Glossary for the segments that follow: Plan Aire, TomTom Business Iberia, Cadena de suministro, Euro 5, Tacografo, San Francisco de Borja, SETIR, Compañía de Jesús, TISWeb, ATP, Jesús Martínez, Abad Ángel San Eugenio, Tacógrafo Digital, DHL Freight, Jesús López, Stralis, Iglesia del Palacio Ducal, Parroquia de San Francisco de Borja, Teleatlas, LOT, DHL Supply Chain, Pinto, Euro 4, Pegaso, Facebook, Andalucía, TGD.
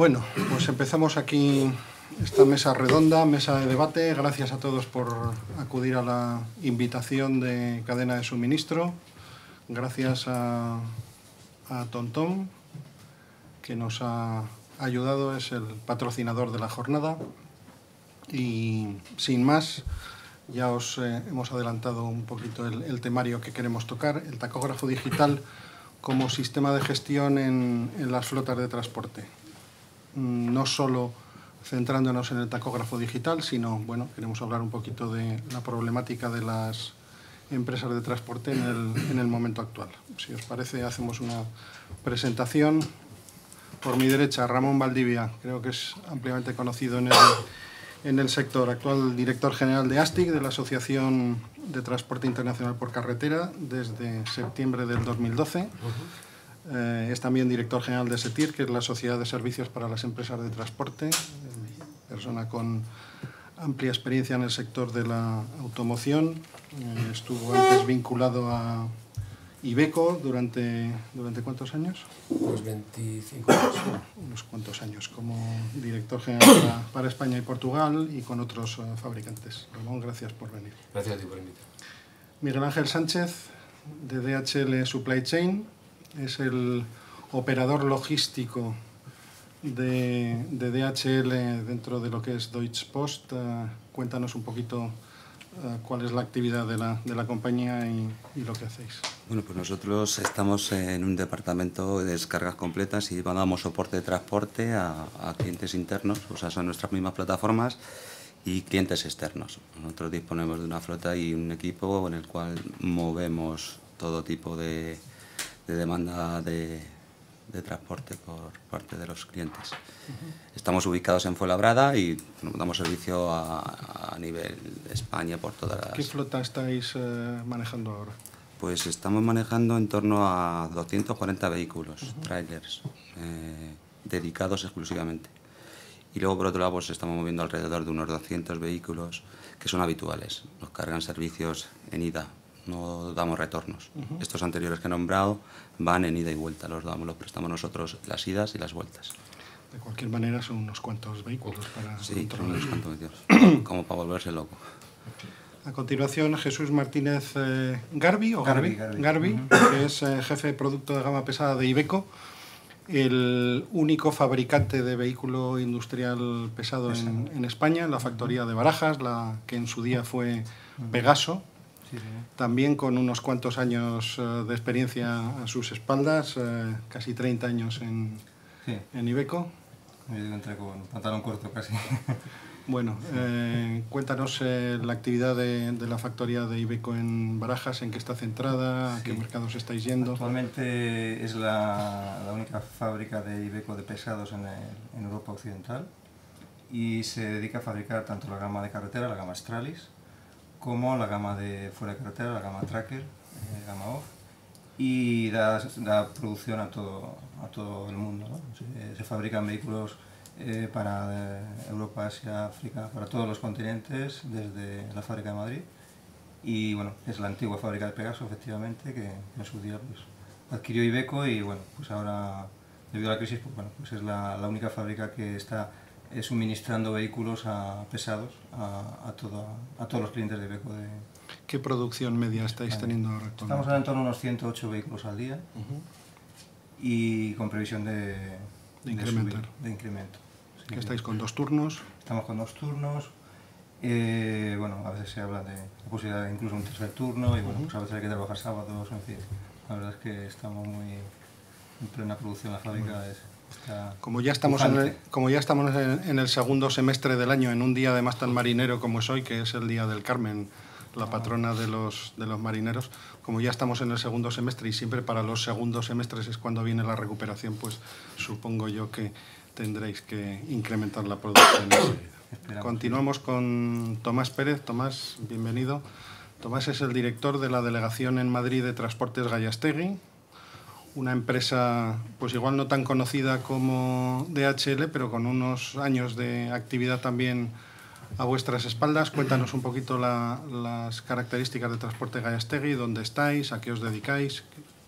Bueno, pues empezamos aquí esta mesa redonda, mesa de debate. Gracias a todos por acudir a la invitación de Cadena de Suministro. Gracias a Tontón, que nos ha ayudado, es el patrocinador de la jornada. Y sin más, ya os hemos adelantado un poquito el temario que queremos tocar, el tacógrafo digital como sistema de gestión en las flotas de transporte. No solo centrándonos en el tacógrafo digital, sino, bueno, queremos hablar un poquito de la problemática de las empresas de transporte en el momento actual. Si os parece, hacemos una presentación. Por mi derecha, Ramón Valdivia, creo que es ampliamente conocido en el sector, actual director general de ASTIC, de la Asociación de Transporte Internacional por Carretera, desde septiembre del 2012. Es también director general de SETIR, que es la Sociedad de Servicios para las Empresas de Transporte, persona con amplia experiencia en el sector de la automoción. Estuvo antes vinculado a IVECO durante ¿cuántos años? Unos 25 años. Unos cuantos años como director general para España y Portugal y con otros fabricantes. Ramón, gracias por venir. Gracias a ti por invitar. Miguel Ángel Sánchez, de DHL Supply Chain. Es el operador logístico de DHL dentro de lo que es Deutsche Post. Cuéntanos un poquito cuál es la actividad de la compañía y lo que hacéis. Bueno, pues nosotros estamos en un departamento de descargas completas y damos soporte de transporte a clientes internos, o sea, son nuestras mismas plataformas, y clientes externos. Nosotros disponemos de una flota y un equipo en el cual movemos todo tipo de demanda de transporte por parte de los clientes. Estamos ubicados en Fuenlabrada y damos servicio a nivel España por todas las... ¿Qué flota estáis manejando ahora? Pues estamos manejando en torno a 240 vehículos, trailers, dedicados exclusivamente. Y luego, por otro lado, pues estamos moviendo alrededor de unos 200 vehículos que son habituales. Nos cargan servicios en ida. No damos retornos. Estos anteriores que he nombrado van en ida y vuelta, los prestamos nosotros las idas y las vueltas. De cualquier manera son unos cuantos vehículos para... Sí, son unos cuantos vehículos, como para volverse loco. A continuación, Jesús Martínez, Garbi, que es jefe de producto de gama pesada de IVECO, el único fabricante de vehículo industrial pesado en España, la factoría de Barajas, la que en su día fue Pegaso. También con unos cuantos años de experiencia a sus espaldas, casi 30 años en IVECO. Yo entré con pantalón corto casi. Bueno, cuéntanos la actividad de la factoría de IVECO en Barajas, en qué está centrada, a qué mercados estáis yendo. Actualmente es la única fábrica de IVECO de pesados en Europa Occidental y se dedica a fabricar tanto la gama de carretera, la gama Stralis, como la gama de fuera de carretera, la gama tracker, la gama off, y da producción a todo el mundo, ¿no? Se fabrican vehículos para Europa, Asia, África, para todos los continentes, desde la fábrica de Madrid. Y bueno, es la antigua fábrica de Pegaso, efectivamente, que en su día pues, adquirió IVECO y bueno, pues ahora, debido a la crisis, pues, bueno, pues es la única fábrica que está suministrando vehículos pesados a todos los clientes de IVECO. ¿Qué producción media estáis teniendo ahora? Estamos en torno a unos 108 vehículos al día y con previsión de incremento. Sí, ¿que estáis con dos turnos? Estamos con dos turnos. Bueno, a veces se habla de la posibilidad de incluso un tercer turno y bueno, pues a veces hay que trabajar sábados, en fin. La verdad es que estamos muy en plena producción, la fábrica Como ya estamos en el segundo semestre del año, en un día además tan marinero como es hoy, que es el Día del Carmen, la patrona de los marineros, como ya estamos en el segundo semestre y siempre para los segundos semestres es cuando viene la recuperación, pues supongo yo que tendréis que incrementar la producción. Continuamos con Tomás Pérez. Tomás, bienvenido. Tomás es el director de la delegación en Madrid de Transportes Gallastegui, una empresa pues igual no tan conocida como DHL, pero con unos años de actividad también a vuestras espaldas. Cuéntanos un poquito las características de Transporte Gallastegui, dónde estáis, a qué os dedicáis.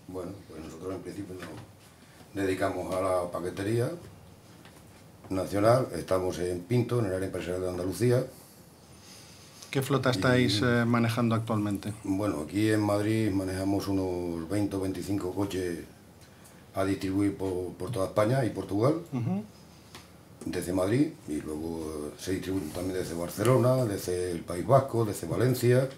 Bueno, pues nosotros en principio nos dedicamos a la paquetería, nacional, estamos en Pinto, en el área empresarial de Andalucía. ¿Qué flota estáis manejando actualmente? Bueno, aquí en Madrid manejamos unos 20 o 25 coches a distribuir por toda España y Portugal, desde Madrid, y luego se distribuyen también desde Barcelona, desde el País Vasco, desde Valencia.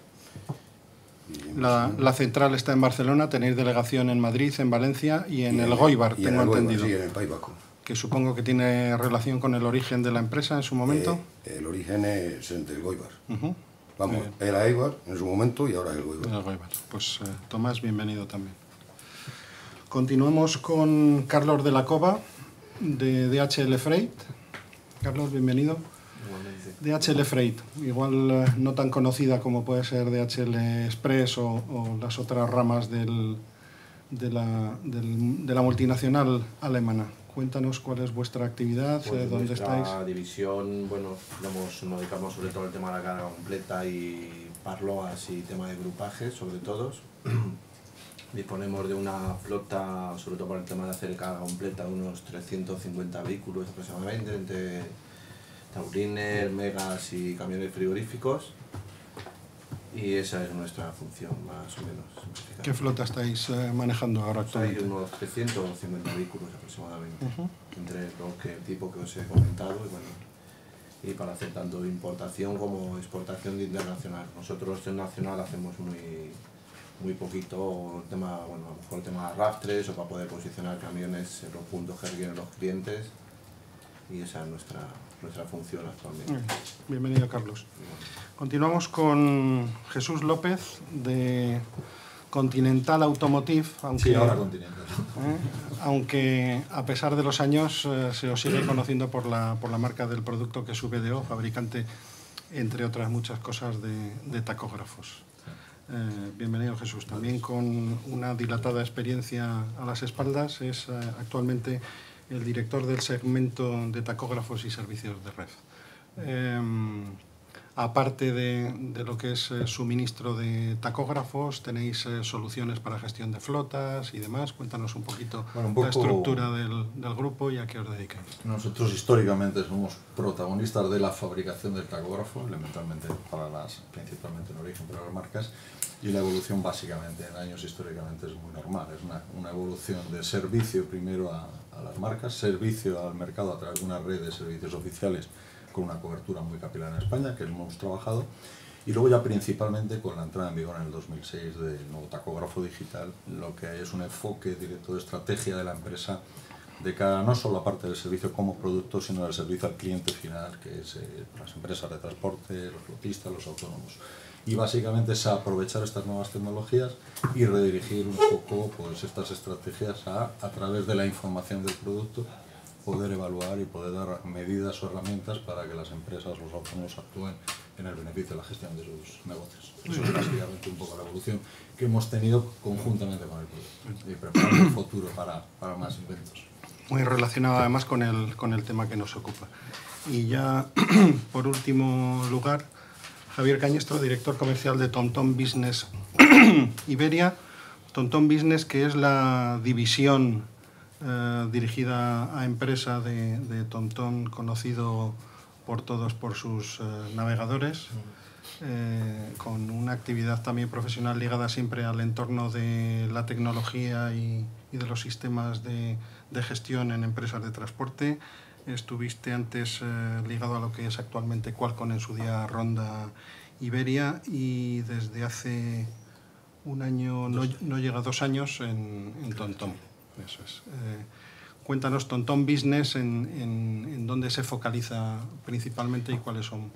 La central está en Barcelona, tenéis delegación en Madrid, en Valencia y en el Goibar, tengo entendido. Sí, en el País Vasco. Que supongo que tiene relación con el origen de la empresa en su momento. El origen es del Goibar. Vamos, era Eibar en su momento y ahora es el Goibar. Pues Tomás, bienvenido también. Continuamos con Carlos de la Cova, de DHL Freight. Carlos, bienvenido. DHL Freight, igual no tan conocida como puede ser DHL Express o las otras ramas de la multinacional alemana. Cuéntanos cuál es vuestra actividad, pues dónde estáis. La división, bueno, nos dedicamos sobre todo al tema de la carga completa y parloas y tema de grupajes, sobre todo. Disponemos de una flota, sobre todo para el tema de hacer carga completa, de unos 350 vehículos aproximadamente, entre taurines, megas y camiones frigoríficos. Y esa es nuestra función, más o menos. ¿Qué flota estáis manejando ahora actualmente? Hay unos 350 vehículos aproximadamente, entre el tipo que os he comentado y, bueno, y para hacer tanto importación como exportación de internacional. Nosotros en nacional hacemos muy poquito, el tema, bueno, a lo mejor el tema de arrastres o para poder posicionar camiones en los puntos que requieren los clientes, y esa es nuestra función actualmente. Bienvenido, Carlos. Continuamos con Jesús López, de Continental Automotive, aunque, sí, ahora Continental. Aunque a pesar de los años se os sigue conociendo por la marca del producto, que es VDO, fabricante, entre otras muchas cosas, de tacógrafos. Bienvenido, Jesús. También con una dilatada experiencia a las espaldas, es actualmente el director del segmento de tacógrafos y servicios de red. Aparte de lo que es suministro de tacógrafos, tenéis soluciones para gestión de flotas y demás. Cuéntanos un poquito, bueno, un poco la estructura del grupo y a qué os dedicáis. Nosotros históricamente somos protagonistas de la fabricación del tacógrafo, elementalmente principalmente en origen para las marcas, y la evolución básicamente en años históricamente es muy normal. Es una evolución de servicio primero a las marcas, servicio al mercado a través de una red de servicios oficiales con una cobertura muy capilar en España, que hemos trabajado, y luego ya principalmente con la entrada en vigor en el 2006 del nuevo tacógrafo digital, lo que hay es un enfoque directo de estrategia de la empresa de cara no solo a la parte del servicio como producto, sino del servicio al cliente final, que es las empresas de transporte, los flotistas, los autónomos. Y básicamente es aprovechar estas nuevas tecnologías y redirigir un poco, pues, estas estrategias a través de la información del producto, poder evaluar y poder dar medidas o herramientas para que las empresas, los autónomos, actúen en el beneficio de la gestión de sus negocios. Eso es básicamente un poco la evolución que hemos tenido conjuntamente con el producto y preparando el futuro para más inventos. Muy relacionado además con el tema que nos ocupa. Y ya, por último lugar, Javier Cañestro, director comercial de TomTom Business Iberia. TomTom Business, que es la división dirigida a empresa de TomTom, conocido por todos por sus navegadores, con una actividad también profesional ligada siempre al entorno de la tecnología y de los sistemas de gestión en empresas de transporte. Estuviste antes ligado a lo que es actualmente Qualcomm, en su día Ronda Iberia, y desde hace un año, no llega a 2 años, en TomTom. Eso es. Cuéntanos, TomTom Business, en dónde se focaliza principalmente y cuáles son.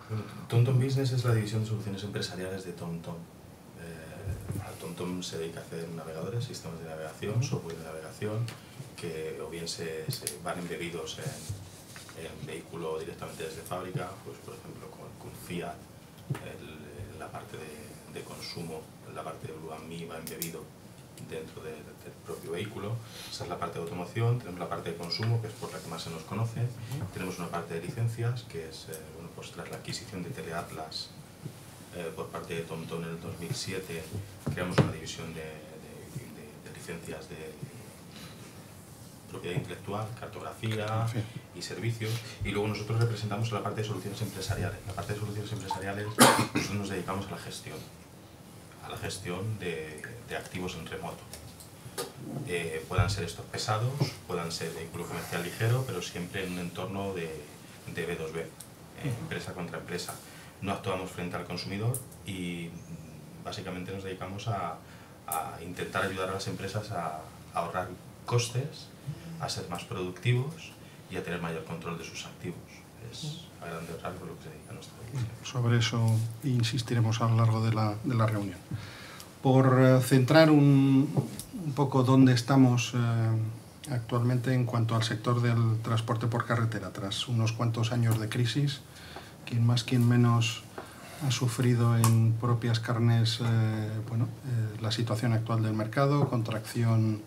TomTom Business es la división de soluciones empresariales de TomTom. TomTom se dedica a hacer navegadores, sistemas de navegación, software de navegación, que o bien se van embebidos en vehículo directamente desde fábrica, pues, por ejemplo con Fiat, la parte de consumo, la parte de Blue and Me va embebido dentro del propio vehículo. Esa es la parte de automoción. Tenemos la parte de consumo, que es por la que más se nos conoce. Tenemos una parte de licencias, que es bueno, pues tras la adquisición de Teleatlas por parte de TomTom en el 2007, creamos una división de licencias propiedad intelectual, cartografía y servicios. Y luego nosotros representamos la parte de soluciones empresariales. La parte de soluciones empresariales nosotros nos dedicamos a la gestión. A la gestión de activos en remoto. Puedan ser estos pesados, puedan ser vehículo comercial ligero, pero siempre en un entorno de B2B, empresa contra empresa. No actuamos frente al consumidor y básicamente nos dedicamos a intentar ayudar a las empresas a ahorrar costes, a ser más productivos y a tener mayor control de sus activos. Es a grandes rasgos lo que se dedica a nuestra división. Sobre eso insistiremos a lo largo de la reunión. Por centrar un poco dónde estamos actualmente en cuanto al sector del transporte por carretera, tras unos cuantos años de crisis, quien más, quien menos ha sufrido en propias carnes la situación actual del mercado, contracción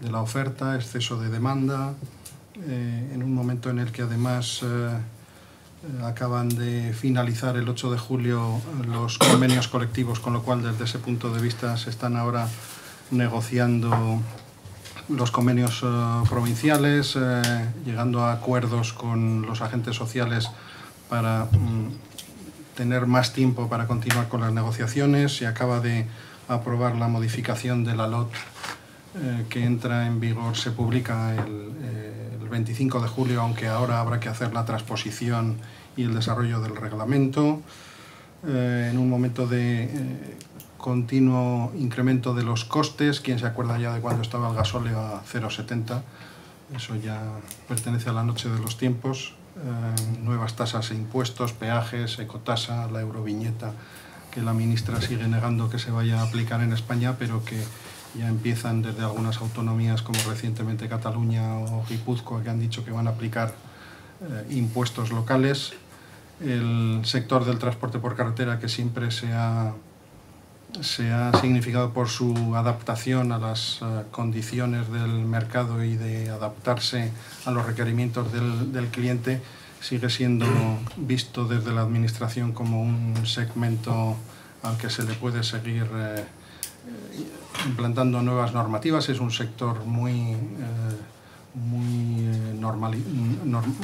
de la oferta, exceso de demanda, en un momento en el que además acaban de finalizar el 8 de julio los convenios colectivos, con lo cual desde ese punto de vista se están ahora negociando los convenios provinciales, llegando a acuerdos con los agentes sociales para tener más tiempo para continuar con las negociaciones. Se acaba de aprobar la modificación de la LOT que entra en vigor, se publica el 25 de julio, aunque ahora habrá que hacer la transposición y el desarrollo del reglamento. En un momento de continuo incremento de los costes, ¿quién se acuerda ya de cuando estaba el gasóleo a 0,70? Eso ya pertenece a la noche de los tiempos. Nuevas tasas e impuestos, peajes, ecotasa, la euroviñeta, que la ministra sigue negando que se vaya a aplicar en España, pero que ya empiezan desde algunas autonomías como recientemente Cataluña o Guipúzcoa, que han dicho que van a aplicar impuestos locales. El sector del transporte por carretera, que siempre se ha significado por su adaptación a las condiciones del mercado y de adaptarse a los requerimientos del cliente, sigue siendo visto desde la administración como un segmento al que se le puede seguir implantando nuevas normativas. Es un sector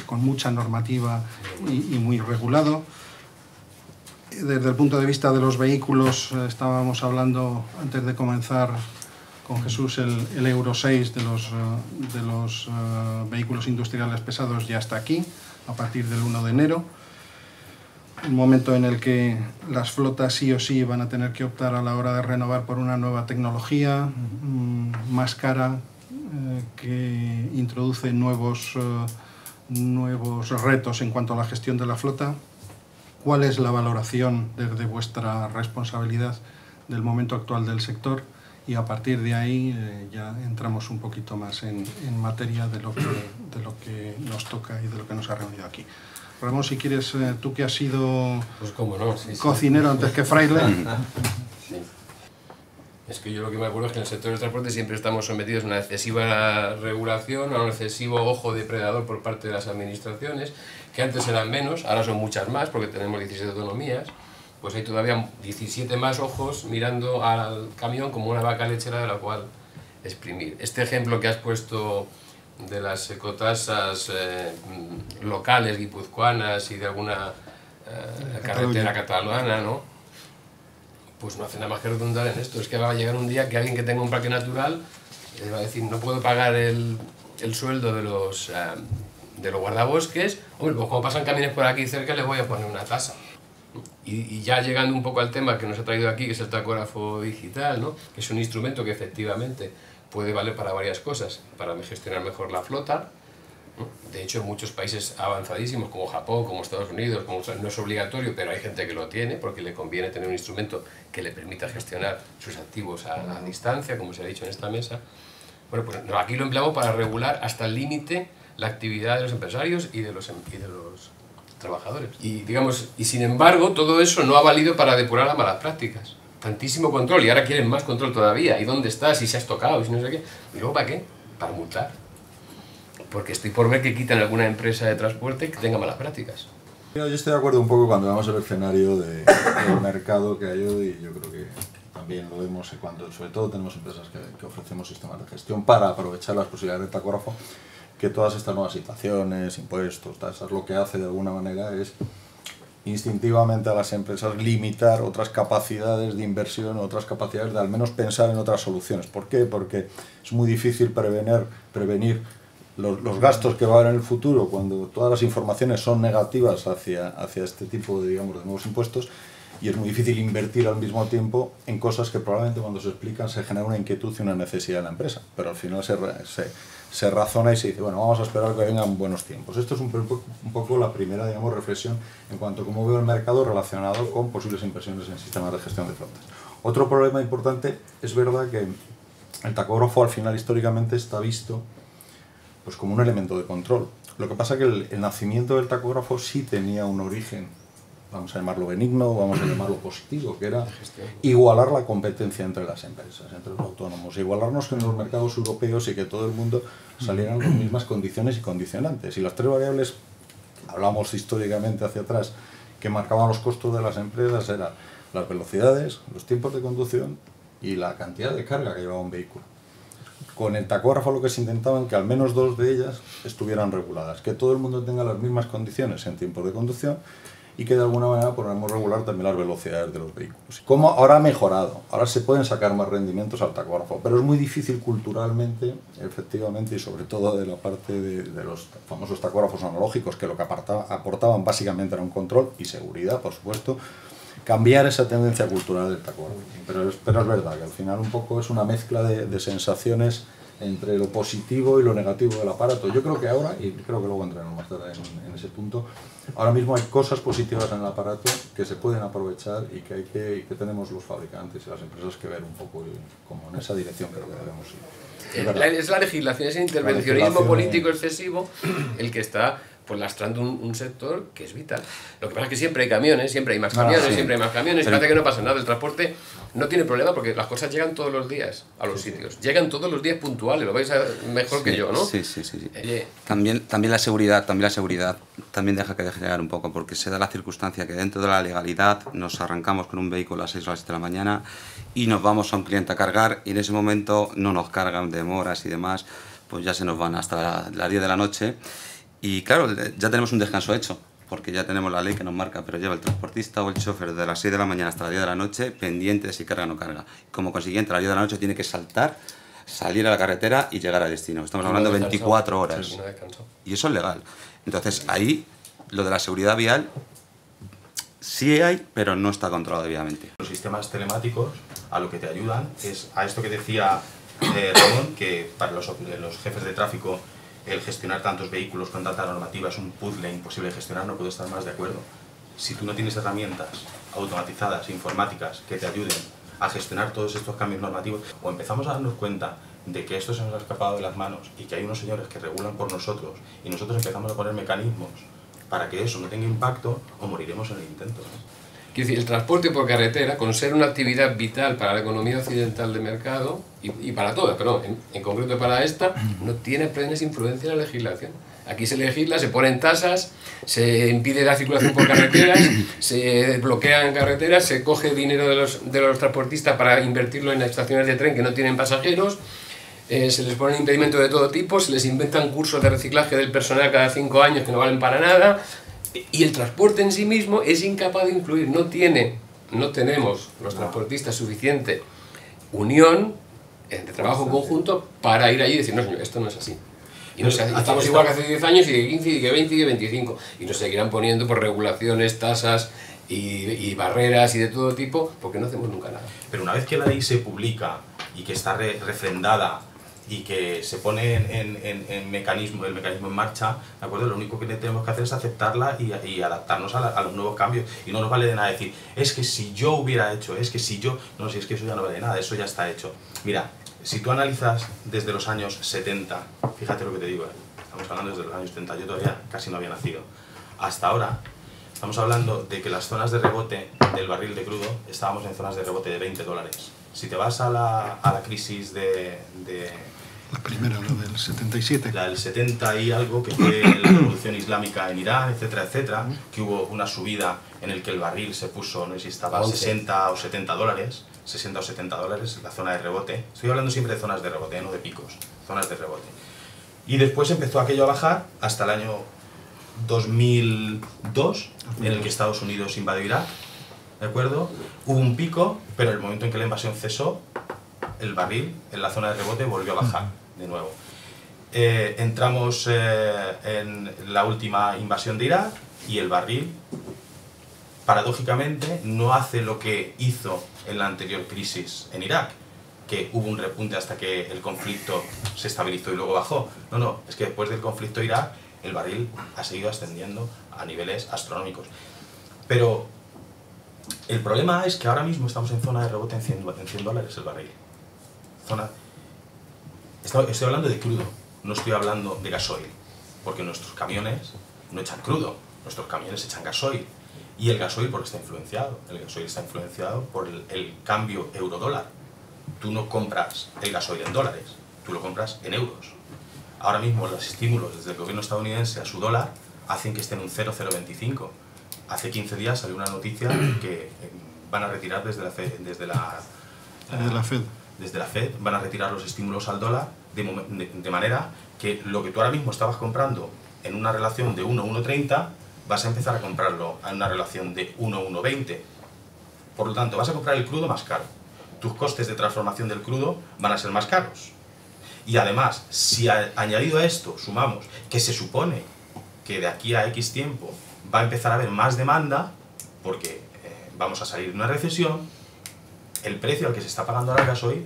con mucha normativa y muy regulado. Desde el punto de vista de los vehículos, estábamos hablando antes de comenzar con Jesús, el Euro 6 de los vehículos industriales pesados ya está aquí, a partir del 1 de enero. Un momento en el que las flotas sí o sí van a tener que optar a la hora de renovar por una nueva tecnología más cara, que introduce nuevos retos en cuanto a la gestión de la flota. ¿Cuál es la valoración desde vuestra responsabilidad del momento actual del sector? Y a partir de ahí ya entramos un poquito más en materia de lo que nos toca y de lo que nos ha reunido aquí. Ramón, si quieres, tú que has sido cocinero antes que fraile. Sí. Es que yo lo que me acuerdo es que en el sector del transporte siempre estamos sometidos a una excesiva regulación, a un excesivo ojo depredador por parte de las administraciones, que antes eran menos, ahora son muchas más, porque tenemos 17 autonomías, pues hay todavía 17 más ojos mirando al camión como una vaca lechera de la cual exprimir. Este ejemplo que has puesto de las ecotasas locales, guipuzcoanas y de alguna carretera catalana, ¿no? Pues no hace nada más que redundar en esto. Es que va a llegar un día que alguien que tenga un parque natural va a decir, no puedo pagar el sueldo de los guardabosques, hombre, pues como pasan camiones por aquí cerca, les voy a poner una tasa. Y ya llegando un poco al tema que nos ha traído aquí, que es el tacógrafo digital, ¿no? Que es un instrumento que efectivamente puede valer para varias cosas, para gestionar mejor la flota, ¿no? De hecho, en muchos países avanzadísimos, como Japón, como Estados Unidos, no es obligatorio, pero hay gente que lo tiene, porque le conviene tener un instrumento que le permita gestionar sus activos a distancia, como se ha dicho en esta mesa. Bueno, pues aquí lo empleamos para regular hasta el límite la actividad de los empresarios y de los trabajadores. Y sin embargo, todo eso no ha valido para depurar las malas prácticas. Tantísimo control, y ahora quieren más control todavía. ¿Y dónde estás? ¿Y si has tocado? ¿Y si no sé qué? ¿Y luego para qué? Para multar. Porque estoy por ver que quitan alguna empresa de transporte que tenga malas prácticas. Yo estoy de acuerdo un poco cuando vemos el escenario del mercado que hay hoy, y yo creo que también lo vemos cuando, sobre todo, tenemos empresas que ofrecemos sistemas de gestión para aprovechar las posibilidades de tacógrafo, que todas estas nuevas situaciones, impuestos, tasas, lo que hace de alguna manera es instintivamente a las empresas limitar otras capacidades de inversión, otras capacidades de al menos pensar en otras soluciones. ¿Por qué? Porque es muy difícil prevenir los gastos que va a haber en el futuro cuando todas las informaciones son negativas hacia este tipo de, digamos, de nuevos impuestos, y es muy difícil invertir al mismo tiempo en cosas que probablemente cuando se explican se genera una inquietud y una necesidad en la empresa, pero al final se razona y se dice, bueno, vamos a esperar que vengan buenos tiempos. Esto es un poco la primera, digamos, reflexión en cuanto a cómo veo el mercado relacionado con posibles inversiones en sistemas de gestión de flotas. Otro problema importante, es verdad que el tacógrafo al final históricamente está visto pues como un elemento de control. Lo que pasa es que el nacimiento del tacógrafo sí tenía un origen, vamos a llamarlo benigno, vamos a llamarlo positivo, que era igualar la competencia entre las empresas, entre los autónomos, igualarnos en los mercados europeos y que todo el mundo salieran con las mismas condiciones y condicionantes. Y las tres variables, hablamos históricamente hacia atrás, que marcaban los costos de las empresas eran las velocidades, los tiempos de conducción y la cantidad de carga que llevaba un vehículo. Con el tacógrafo lo que se intentaban que al menos dos de ellas estuvieran reguladas, que todo el mundo tenga las mismas condiciones en tiempos de conducción y que de alguna manera podamos regular también las velocidades de los vehículos. Como ahora ha mejorado, ahora se pueden sacar más rendimientos al tacógrafo, pero es muy difícil culturalmente, efectivamente, y sobre todo de la parte de los famosos tacógrafos analógicos, que lo que aportaban básicamente era un control y seguridad, por supuesto, cambiar esa tendencia cultural del tacógrafo. Pero es verdad que al final un poco es una mezcla de sensaciones entre lo positivo y lo negativo del aparato. Yo creo que ahora, y creo que luego entraremos más tarde en ese punto, ahora mismo hay cosas positivas en el aparato que se pueden aprovechar y que, tenemos los fabricantes y las empresas que ver un poco como en esa dirección creo que debemos ir. Es la legislación, es el intervencionismo político excesivo el que está pues lastrando un sector que es vital. Lo que pasa es que siempre hay camiones, siempre hay más camiones, siempre hay más camiones, parece que no pasa nada. El transporte no tiene problema porque las cosas llegan todos los días a los sitios. Llegan todos los días puntuales, lo vais a ver mejor que yo, ¿no? Sí. También la seguridad deja que degenerar un poco, porque se da la circunstancia que dentro de la legalidad nos arrancamos con un vehículo a las 6 o las 7 de la mañana y nos vamos a un cliente a cargar y en ese momento no nos cargan, demoras y demás, pues ya se nos van hasta las 10 de la noche. Y claro, ya tenemos un descanso hecho, porque ya tenemos la ley que nos marca, pero lleva el transportista o el chofer de las 6 de la mañana hasta las 10 de la noche pendiente de si carga o no carga. Como consiguiente, a las 10 de la noche tiene que saltar, salir a la carretera y llegar a destino. Estamos hablando de 24 horas. Y eso es legal. Entonces, ahí, lo de la seguridad vial, sí hay, pero no está controlado obviamente. Los sistemas telemáticos a lo que te ayudan es a esto que decía Ramón, que para los jefes de tráfico el gestionar tantos vehículos con tanta normativa es un puzzle imposible de gestionar, no puedo estar más de acuerdo. Si tú no tienes herramientas automatizadas, informáticas, que te ayuden a gestionar todos estos cambios normativos, o empezamos a darnos cuenta de que esto se nos ha escapado de las manos y que hay unos señores que regulan por nosotros y nosotros empezamos a poner mecanismos para que eso no tenga impacto, o moriremos en el intento. Quiero decir, el transporte por carretera, con ser una actividad vital para la economía occidental de mercado, y para todas, pero en concreto para esta, no tiene plenas influencias en la legislación. Aquí se legisla, se ponen tasas, se impide la circulación por carreteras, se bloquean carreteras, se coge dinero de los transportistas para invertirlo en estaciones de tren que no tienen pasajeros, se les ponen impedimentos de todo tipo, se les inventan cursos de reciclaje del personal cada 5 años que no valen para nada. Y el transporte en sí mismo es incapaz de influir, no tenemos los transportistas suficiente unión de trabajo conjunto para ir allí y decir, no señor, esto no es así. Y no sé, estamos igual que hace 10 años y que 15 y que 20 y que 25 y nos seguirán poniendo por regulaciones, tasas y barreras y de todo tipo porque no hacemos nunca nada. Pero una vez que la ley se publica y que está refrendada y que se pone el mecanismo en marcha, ¿de acuerdo? Lo único que tenemos que hacer es aceptarla y adaptarnos a los nuevos cambios, y no nos vale de nada decir, es que si yo hubiera hecho, es que si yo... No, si es que eso ya no vale de nada, eso ya está hecho. Mira, si tú analizas desde los años 70, fíjate lo que te digo, estamos hablando desde los años 70, yo todavía casi no había nacido, hasta ahora estamos hablando de que las zonas de rebote del barril de crudo, estábamos en zonas de rebote de $20. Si te vas a la crisis de La primera, la del 77. La del 70 y algo, que fue la revolución islámica en Irán, etcétera, etcétera, que hubo una subida en el que el barril se puso, no sé si estaba a 60 o 70 dólares, 60 o 70 dólares en la zona de rebote. Estoy hablando siempre de zonas de rebote, no de picos, zonas de rebote. Y después empezó aquello a bajar hasta el año 2002, en el que Estados Unidos invadió Irak, ¿de acuerdo? Hubo un pico, pero en el momento en que la invasión cesó, el barril en la zona de rebote volvió a bajar de nuevo. Entramos en la última invasión de Irak y el barril, paradójicamente, no hace lo que hizo en la anterior crisis en Irak, que hubo un repunte hasta que el conflicto se estabilizó y luego bajó. No, no, es que después del conflicto de Irak, el barril ha seguido ascendiendo a niveles astronómicos. Pero el problema es que ahora mismo estamos en zona de rebote en 100 dólares el barril. Zona... Estoy hablando de crudo, no estoy hablando de gasoil, porque nuestros camiones no echan crudo, nuestros camiones echan gasoil. Y el gasoil porque está influenciado, el gasoil está influenciado por el cambio euro-dólar. Tú no compras el gasoil en dólares, tú lo compras en euros. Ahora mismo los estímulos desde el gobierno estadounidense a su dólar hacen que esté en un 0,025. Hace 15 días salió una noticia que van a retirar desde la Fed van a retirar los estímulos al dólar de manera que lo que tú ahora mismo estabas comprando en una relación de 1,130 vas a empezar a comprarlo en una relación de 1,120. Por lo tanto, vas a comprar el crudo más caro. Tus costes de transformación del crudo van a ser más caros. Y además, si añadido a esto sumamos que se supone que de aquí a X tiempo va a empezar a haber más demanda, porque vamos a salir de una recesión, el precio al que se está pagando ahora el gasoil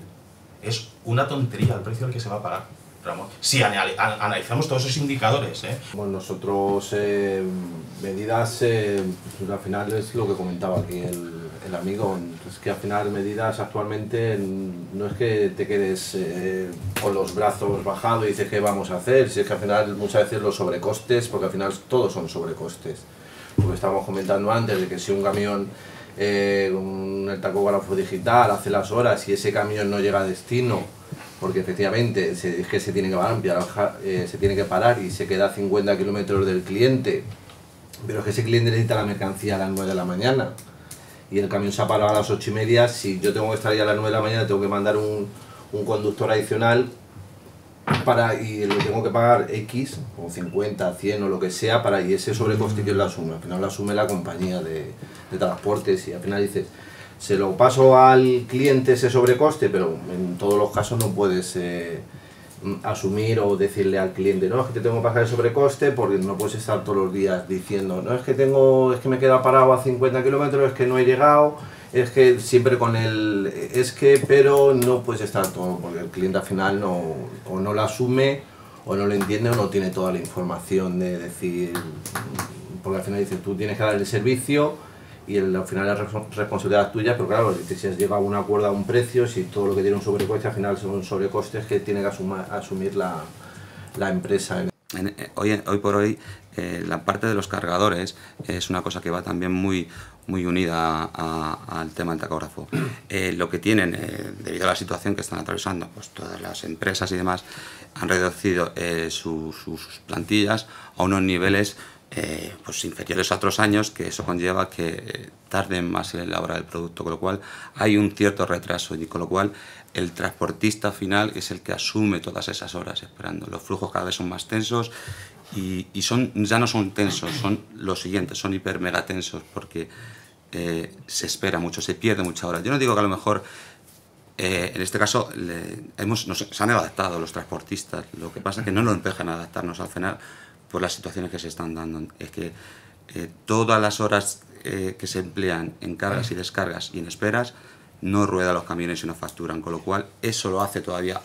es una tontería el precio al que se va a pagar, Ramón. Si analizamos todos esos indicadores. Bueno, nosotros medidas, pues al final es lo que comentaba aquí el amigo, es que al final medidas actualmente no es que te quedes con los brazos bajados y dices qué vamos a hacer, si es que al final muchas veces los sobrecostes, porque al final todos son sobrecostes, porque estábamos comentando antes de que si un camión con el tacógrafo digital hace las horas y ese camión no llega a destino, porque efectivamente es que se tiene que parar, y se queda a 50 kilómetros del cliente, pero es que ese cliente necesita la mercancía a las 9 de la mañana. Y el camión se ha parado a las 8:30, si yo tengo que estar ya a las 9 de la mañana, tengo que mandar un conductor adicional y le tengo que pagar X, o 50, 100 o lo que sea, y ese sobrecoste que lo asume. Al final lo asume la compañía de transportes y al final dices, se lo paso al cliente ese sobrecoste, pero en todos los casos no puedes asumir o decirle al cliente, no, es que te tengo que pagar el sobrecoste, porque no puedes estar todos los días diciendo, no, es que me he quedado parado a 50 kilómetros, es que no he llegado, es que siempre con el, pero no puedes estar todo, porque el cliente al final no, o no lo asume, o no lo entiende, o no tiene toda la información de decir, porque al final dices, tú tienes que dar el servicio, y al final la responsabilidad es tuya, pero claro, si has llegado a un acuerdo a un precio, si todo lo que tiene un sobrecoste, al final son sobrecostes que tiene que asumir la empresa. Hoy por hoy, la parte de los cargadores es una cosa que va también muy unida al tema del tacógrafo. Lo que tienen, debido a la situación que están atravesando, pues todas las empresas y demás han reducido sus plantillas a unos niveles pues inferiores a otros años, que eso conlleva que tarden más en elaborar el producto, con lo cual hay un cierto retraso y con lo cual el transportista final es el que asume todas esas horas esperando. Los flujos cada vez son más tensos y ya no son tensos, son los siguientes, son hiper mega tensos porque se espera mucho, se pierde mucha hora. Yo no digo que a lo mejor en este caso se han adaptado los transportistas, lo que pasa es que no nos dejan adaptarnos al final por las situaciones que se están dando. Es que todas las horas que se emplean en cargas y descargas y en esperas no ruedan los camiones y no facturan, con lo cual eso lo hace todavía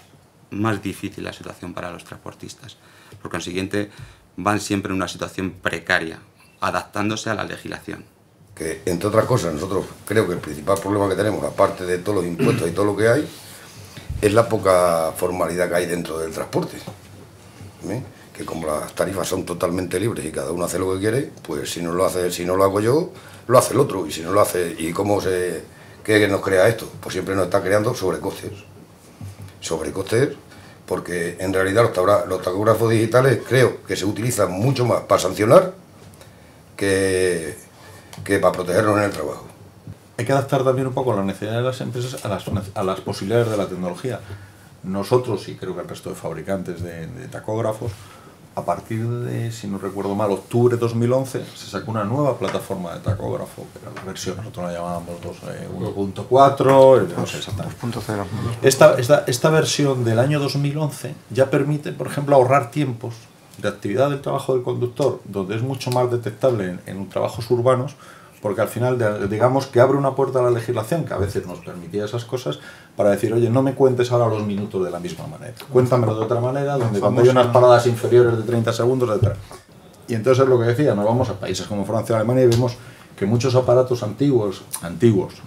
más difícil la situación para los transportistas. Por consiguiente, van siempre en una situación precaria, adaptándose a la legislación. Que, entre otras cosas, nosotros creo que el principal problema que tenemos, aparte de todos los impuestos y todo lo que hay, es la poca formalidad que hay dentro del transporte. ¿Sí? Que como las tarifas son totalmente libres y cada uno hace lo que quiere, pues si no lo hago yo, lo hace el otro. Y si no lo hace, ¿y cómo qué nos crea esto? Pues siempre nos está creando sobrecostes. Sobrecostes porque en realidad los tacógrafos digitales creo que se utilizan mucho más para sancionar que para protegernos en el trabajo. Hay que adaptar también un poco las necesidades de las empresas a las posibilidades de la tecnología. Nosotros, y creo que el resto de fabricantes de tacógrafos, a partir de, si no recuerdo mal, octubre de 2011, se sacó una nueva plataforma de tacógrafo, que era la versión, nosotros la llamábamos 1.4, no sé exactamente. 2.0. Esta versión del año 2011 ya permite, por ejemplo, ahorrar tiempos de actividad del trabajo del conductor, donde es mucho más detectable en trabajos urbanos, porque al final, digamos, que abre una puerta a la legislación, que a veces nos permitía esas cosas, para decir, oye, no me cuentes ahora los minutos de la misma manera, cuéntamelo de otra manera, donde cuando hay unas paradas inferiores de 30 segundos, etc. Y entonces es lo que decía, nos vamos a países como Francia o Alemania y vemos que muchos aparatos antiguos,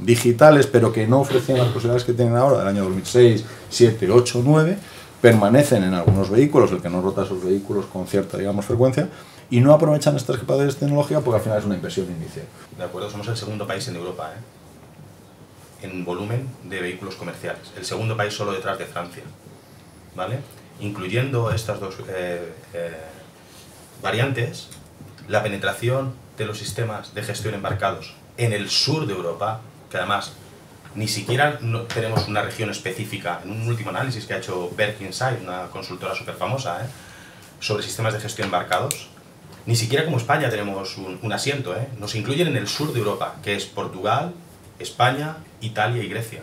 digitales, pero que no ofrecían las posibilidades que tienen ahora, del año 2006, 7, 8, 9, permanecen en algunos vehículos, el que no rota esos vehículos con cierta, digamos, frecuencia, y no aprovechan estas capacidades tecnológicas porque al final es una inversión inicial. De acuerdo, somos el segundo país en Europa, en volumen de vehículos comerciales. El segundo país solo detrás de Francia, ¿vale? Incluyendo estas dos variantes, la penetración de los sistemas de gestión embarcados en el sur de Europa, que además ni siquiera tenemos una región específica. En un último análisis que ha hecho Berg Insight, una consultora súper famosa, sobre sistemas de gestión embarcados, ni siquiera como España tenemos un asiento, Nos incluyen en el sur de Europa, que es Portugal, España, Italia y Grecia.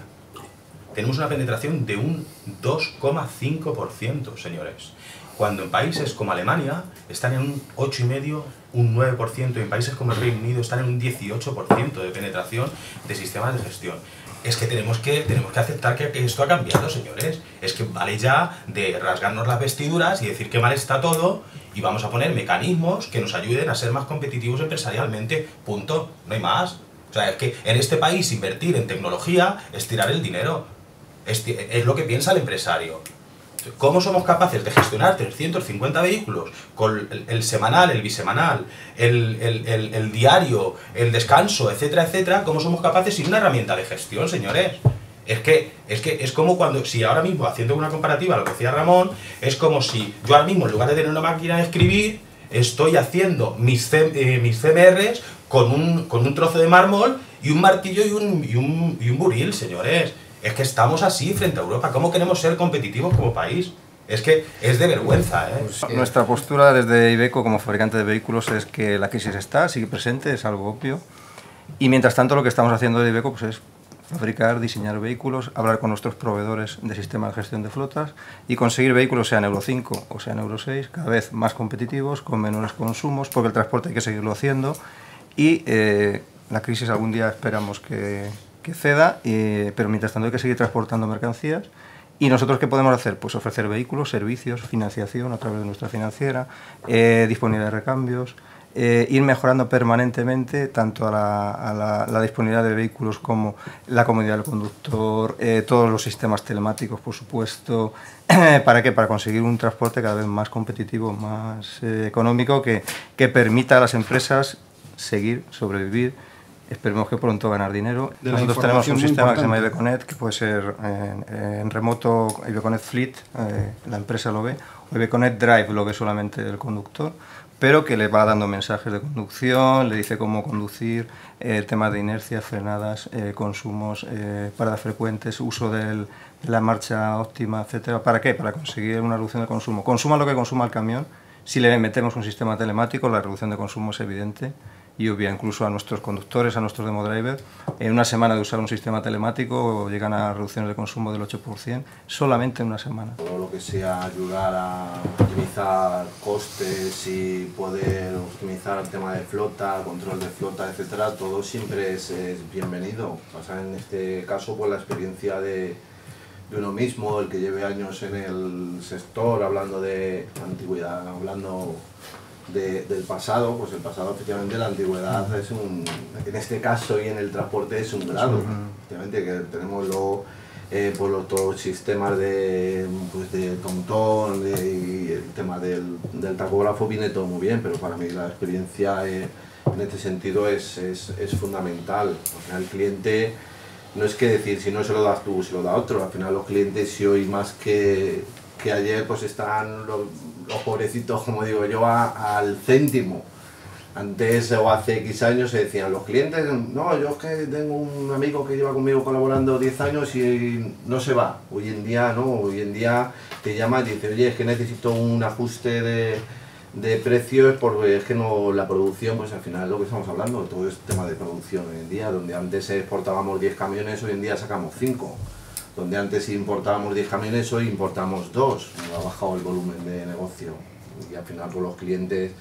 Tenemos una penetración de un 2,5%, señores. Cuando en países como Alemania están en un 8,5%, un 9%, y en países como el Reino Unido están en un 18% de penetración de sistemas de gestión. Es que tenemos que aceptar que esto ha cambiado, señores. Es que vale ya de rasgarnos las vestiduras y decir que mal está todo, y vamos a poner mecanismos que nos ayuden a ser más competitivos empresarialmente. Punto. No hay más. O sea, es que en este país invertir en tecnología es tirar el dinero. Es lo que piensa el empresario. ¿Cómo somos capaces de gestionar 350 vehículos con el semanal, el bisemanal, el diario, el descanso, etcétera, etcétera? ¿Cómo somos capaces sin una herramienta de gestión, señores? Es como cuando, si ahora mismo, haciendo una comparativa a lo que decía Ramón, es como si yo ahora mismo, en lugar de tener una máquina de escribir, estoy haciendo mis CMRs con un trozo de mármol y un martillo y un buril, señores. Es que estamos así frente a Europa. ¿Cómo queremos ser competitivos como país? Es que es de vergüenza, Pues, nuestra postura desde IVECO como fabricante de vehículos es que la crisis sigue presente, es algo obvio. Y mientras tanto lo que estamos haciendo desde IVECO pues, es fabricar, diseñar vehículos, hablar con nuestros proveedores de sistemas de gestión de flotas y conseguir vehículos, sean Euro 5 o sean Euro 6, cada vez más competitivos, con menores consumos, porque el transporte hay que seguirlo haciendo. Y la crisis algún día esperamos que ceda, pero mientras tanto hay que seguir transportando mercancías. ¿Y nosotros qué podemos hacer? Pues ofrecer vehículos, servicios, financiación a través de nuestra financiera, disponibilidad de recambios, ir mejorando permanentemente tanto la disponibilidad de vehículos como la comodidad del conductor, todos los sistemas telemáticos, por supuesto. ¿Para qué? Para conseguir un transporte cada vez más competitivo, más económico, que permita a las empresas seguir, sobrevivir. Esperemos que pronto ganar dinero. Nosotros tenemos un sistema que se llama IVECONET, que puede ser en remoto, IVECONET Fleet, la empresa lo ve, o IVECONET Drive lo ve solamente el conductor, pero que le va dando mensajes de conducción, le dice cómo conducir, temas de inercia, frenadas, consumos, paradas frecuentes, uso de la marcha óptima, etcétera. ¿Para qué? Para conseguir una reducción de consumo. Consuma lo que consuma el camión. Si le metemos un sistema telemático, la reducción de consumo es evidente y obvia, incluso a nuestros conductores, a nuestros demo drivers. En una semana de usar un sistema telemático llegan a reducciones de consumo del 8%, solamente en una semana. Todo lo que sea ayudar a optimizar costes y poder optimizar el tema de flota, control de flota, etcétera, todo siempre es bienvenido. Pasa en este caso por la experiencia de uno mismo, el que lleve años en el sector, hablando de antigüedad, hablando del pasado, pues el pasado, efectivamente, la antigüedad es en este caso y en el transporte es un grado, efectivamente, que tenemos todos los sistemas de tontón y el tema del tacógrafo viene todo muy bien, pero para mí la experiencia en este sentido es fundamental. O sea, el cliente no es que decir, si no se lo das tú, se lo da otro. Al final los clientes, si hoy más que ayer pues están los pobrecitos, como digo yo, al céntimo. Antes o hace X años se decían los clientes, no, yo es que tengo un amigo que lleva conmigo colaborando 10 años y no se va. Hoy en día no, hoy en día te llama y te dice, oye, es que necesito un ajuste de precios porque es que no, la producción, pues al final lo que estamos hablando, todo es tema de producción hoy en día, donde antes exportábamos 10 camiones, hoy en día sacamos 5. Donde antes importábamos 10 camiones, hoy importamos 2. Ha bajado el volumen de negocio y al final pues, los clientes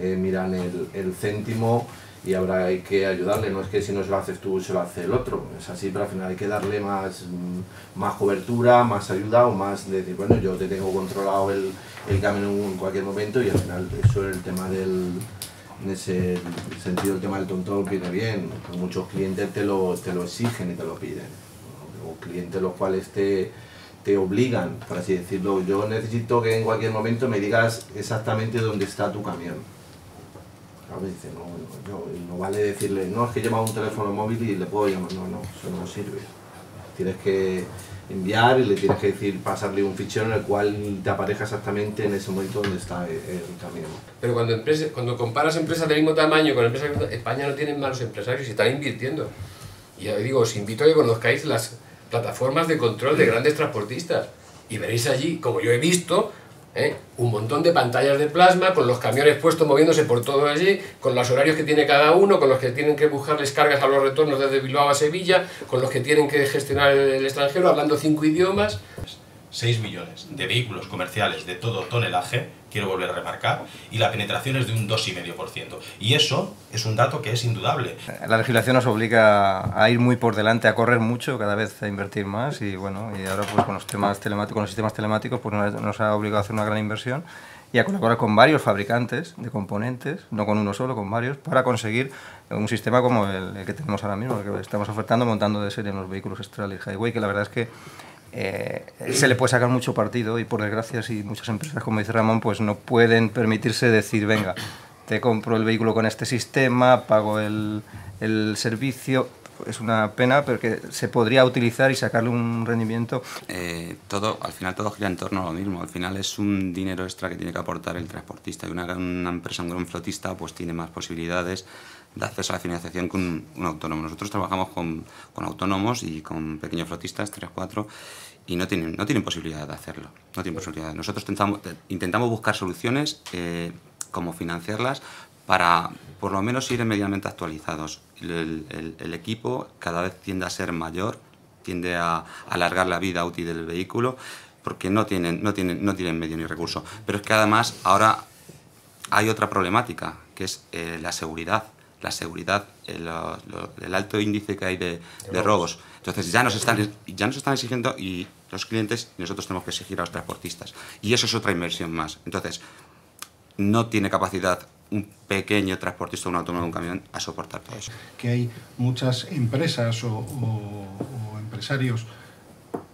miran el céntimo y habrá que ayudarle. No es que si no se lo haces tú, se lo hace el otro. Es así, pero al final hay que darle más cobertura, más ayuda o más de decir, bueno, yo te tengo controlado el camión en cualquier momento y al final eso es el tema del... En ese sentido el tema del control viene bien. Muchos clientes te lo exigen y te lo piden. Clientes los cuales te obligan, por así decirlo, yo necesito que en cualquier momento me digas exactamente dónde está tu camión. Claro, dice, no vale decirle, no, es que lleva un teléfono móvil y le puedo llamar, no, eso no sirve. Tienes que enviar y le tienes que decir, pasarle un fichero en el cual te aparezca exactamente en ese momento donde está el camión. Pero cuando comparas empresas del mismo tamaño con empresas, España no tiene malos empresarios y están invirtiendo. Y ya digo, os invito a que conozcáis las plataformas de control de grandes transportistas y veréis allí, como yo he visto, un montón de pantallas de plasma con los camiones puestos moviéndose por todo allí, con los horarios que tiene cada uno, con los que tienen que buscarles cargas a los retornos desde Bilbao a Sevilla, con los que tienen que gestionar el extranjero, hablando 5 idiomas. 6 millones de vehículos comerciales de todo tonelaje, quiero volver a remarcar, y la penetración es de un 2,5%. Y eso es un dato que es indudable. La legislación nos obliga a ir muy por delante, a correr mucho, cada vez a invertir más, y bueno, y ahora pues con los sistemas telemáticos pues nos ha obligado a hacer una gran inversión y a colaborar con varios fabricantes de componentes, no con uno solo, con varios, para conseguir un sistema como el que tenemos ahora mismo, el que estamos ofertando, montando de serie en los vehículos Stralis y Highway, que la verdad es que se le puede sacar mucho partido y por desgracia si muchas empresas, como dice Ramón, pues no pueden permitirse decir, venga, te compro el vehículo con este sistema, pago el servicio. Es una pena porque se podría utilizar y sacarle un rendimiento. Al final todo gira en torno a lo mismo. Al final es un dinero extra que tiene que aportar el transportista y una empresa, un gran flotista, pues tiene más posibilidades de acceso a la financiación que un autónomo. Nosotros trabajamos con autónomos y con pequeños flotistas, 3 o 4, y no tienen posibilidad de hacerlo. No tienen posibilidad. Nosotros intentamos buscar soluciones, como financiarlas, para por lo menos ir medianamente actualizados. El equipo cada vez tiende a ser mayor, tiende a alargar la vida útil del vehículo, porque no tienen medio ni recurso. Pero es que además ahora hay otra problemática, que es la seguridad. La seguridad, el alto índice que hay de robos. Entonces ya nos están exigiendo, y los clientes y nosotros tenemos que exigir a los transportistas. Y eso es otra inversión más. Entonces, no tiene capacidad un pequeño transportista, un autónomo, un camión, a soportar todo eso. Que hay muchas empresas o empresarios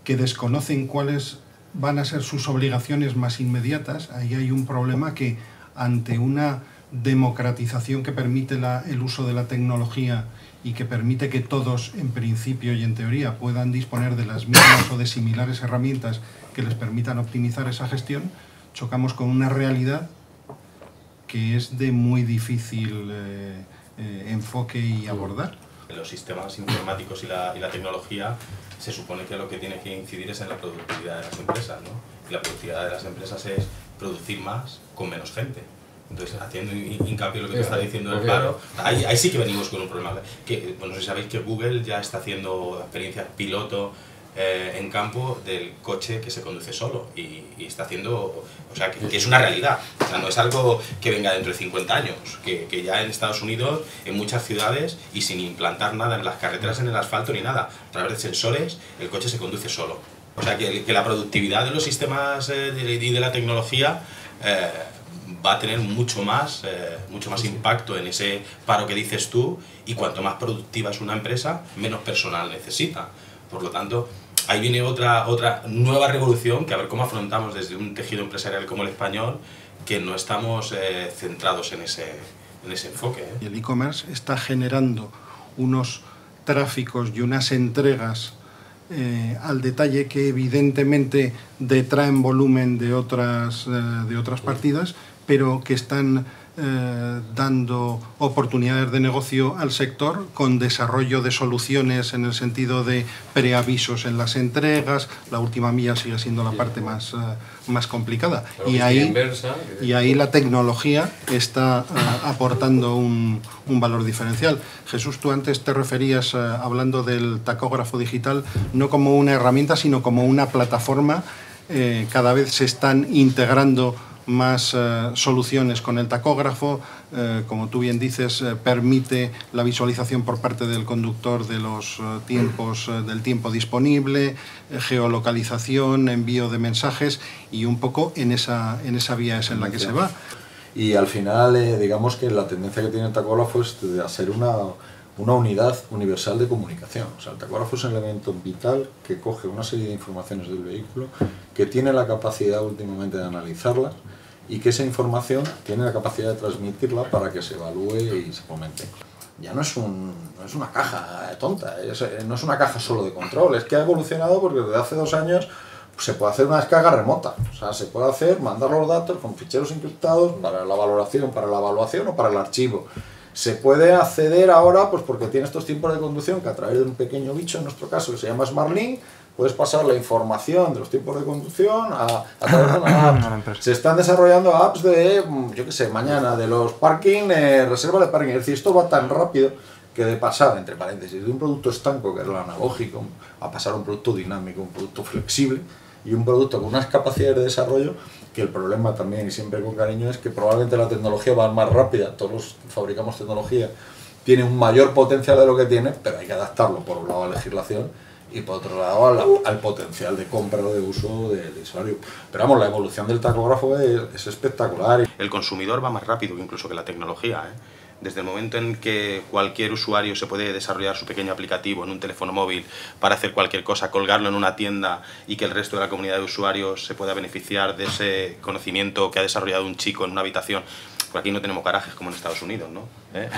que desconocen cuáles van a ser sus obligaciones más inmediatas. Ahí hay un problema que, ante una democratización que permite el uso de la tecnología y que permite que todos, en principio y en teoría, puedan disponer de las mismas o de similares herramientas que les permitan optimizar esa gestión, chocamos con una realidad que es de muy difícil enfoque y abordar. Los sistemas informáticos y la tecnología se supone que lo que tiene que incidir es en la productividad de las empresas, ¿no? Y la productividad de las empresas es producir más con menos gente. Entonces, haciendo hincapié en lo que te está diciendo el paro, ahí sí que venimos con un problema. Bueno, no sé si sabéis que Google ya está haciendo experiencias piloto en campo del coche que se conduce solo y está haciendo, o sea, que es una realidad, o sea, no es algo que venga dentro de 50 años, que ya en Estados Unidos, en muchas ciudades y sin implantar nada en las carreteras, en el asfalto ni nada, a través de sensores el coche se conduce solo, o sea, que la productividad de los sistemas y de la tecnología va a tener mucho más impacto en ese paro que dices tú, y cuanto más productiva es una empresa, menos personal necesita. Por lo tanto, ahí viene otra nueva revolución, que a ver cómo afrontamos desde un tejido empresarial como el español, que no estamos centrados en ese enfoque. El e-commerce está generando unos tráficos y unas entregas al detalle, que evidentemente detraen volumen de otras partidas, pero que están dando oportunidades de negocio al sector con desarrollo de soluciones en el sentido de preavisos en las entregas. La última milla sigue siendo la parte más complicada. Y ahí la tecnología está aportando un valor diferencial. Jesús, tú antes te referías, hablando del tacógrafo digital, no como una herramienta, sino como una plataforma. Cada vez se están integrando más soluciones con el tacógrafo. Como tú bien dices, permite la visualización por parte del conductor de los tiempos, del tiempo disponible, geolocalización, envío de mensajes, y un poco en esa vía es en la que se va. Y al final, digamos que la tendencia que tiene el tacógrafo es a ser una unidad universal de comunicación. O sea, el tacógrafo es un elemento vital que coge una serie de informaciones del vehículo, que tiene la capacidad últimamente de analizarlas y que esa información tiene la capacidad de transmitirla para que se evalúe y se comente. Ya no es una caja tonta, no es una caja solo de control, es que ha evolucionado, porque desde hace 2 años se puede hacer una descarga remota. O sea, se puede hacer, mandar los datos con ficheros encriptados para la valoración, o para el archivo. Se puede acceder ahora, pues porque tiene estos tiempos de conducción, que a través de un pequeño bicho, en nuestro caso, que se llama SmartLink, puedes pasar la información de los tiempos de conducción a través de una app. Se están desarrollando apps de, yo qué sé, mañana, de los parking, reserva de parking. Es decir, esto va tan rápido que de pasar, entre paréntesis, de un producto estanco, que es lo analógico, a pasar a un producto dinámico, un producto flexible, y un producto con unas capacidades de desarrollo, que el problema también, y siempre con cariño, es que probablemente la tecnología va más rápida. Todos los que fabricamos tecnología tiene un mayor potencial de lo que tiene, pero hay que adaptarlo, por un lado, a la legislación, y por otro lado al potencial de compra o de uso del usuario. Pero vamos, la evolución del tacógrafo es espectacular. El consumidor va más rápido incluso que la tecnología, ¿eh? Desde el momento en que cualquier usuario se puede desarrollar su pequeño aplicativo en un teléfono móvil para hacer cualquier cosa, colgarlo en una tienda, y que el resto de la comunidad de usuarios se pueda beneficiar de ese conocimiento que ha desarrollado un chico en una habitación. Por aquí no tenemos garajes como en Estados Unidos, ¿no? ¿Eh?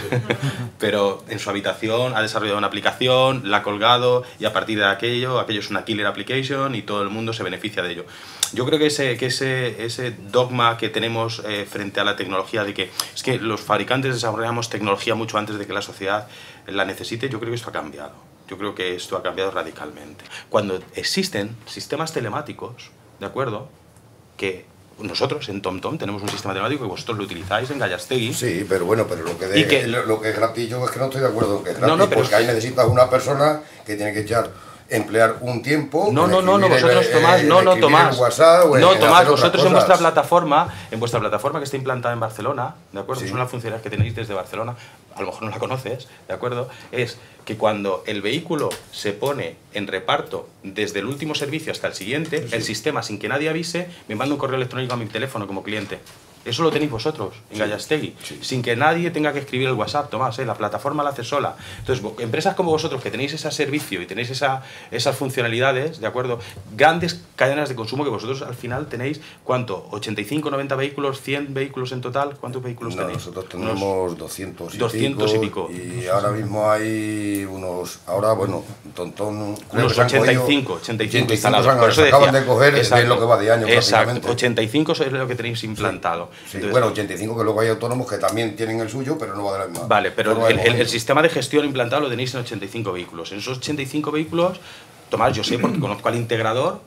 Pero en su habitación ha desarrollado una aplicación, la ha colgado, y a partir de aquello es una killer application y todo el mundo se beneficia de ello. Yo creo que ese dogma que tenemos frente a la tecnología, de que es que los fabricantes desarrollamos tecnología mucho antes de que la sociedad la necesite, yo creo que esto ha cambiado. Yo creo que esto ha cambiado radicalmente. Cuando existen sistemas telemáticos, ¿de acuerdo?, que nosotros en TomTom tenemos un sistema telemático que vosotros lo utilizáis en Gallastegui. Sí, pero bueno, pero lo que es gratis, yo es que no estoy de acuerdo en que es gratis, no, pero porque ahí necesitas una persona que tiene que emplear un tiempo. Tomás, vosotros en vuestra plataforma que está implantada en Barcelona, ¿de acuerdo? Sí. Son las funcionalidades que tenéis desde Barcelona, a lo mejor no la conoces, ¿de acuerdo? Es que cuando el vehículo se pone en reparto desde el último servicio hasta el siguiente, sí, el sistema, sin que nadie avise, me manda un correo electrónico a mi teléfono como cliente. Eso lo tenéis vosotros en Gallastegui, sin que nadie tenga que escribir el WhatsApp, Tomás, la plataforma la hace sola. Entonces, empresas como vosotros que tenéis ese servicio y tenéis esas funcionalidades, ¿de acuerdo? Grandes cadenas de consumo que vosotros al final tenéis, ¿cuánto? ¿85, 90 vehículos, 100 vehículos en total? ¿Cuántos vehículos tenéis? Nosotros tenemos unos 200 y pico. Y ahora mismo hay unos, unos 85 instalados. Por eso acaban de coger, exacto, de lo que va de año. Exacto, 85 es lo que tenéis implantado. Sí. Sí, entonces, bueno, 85, que luego hay autónomos que también tienen el suyo, pero no va de la misma. Vale, pero no el sistema de gestión implantado lo tenéis en 85 vehículos. En esos 85 vehículos, Tomás, yo sé, porque conozco al integrador,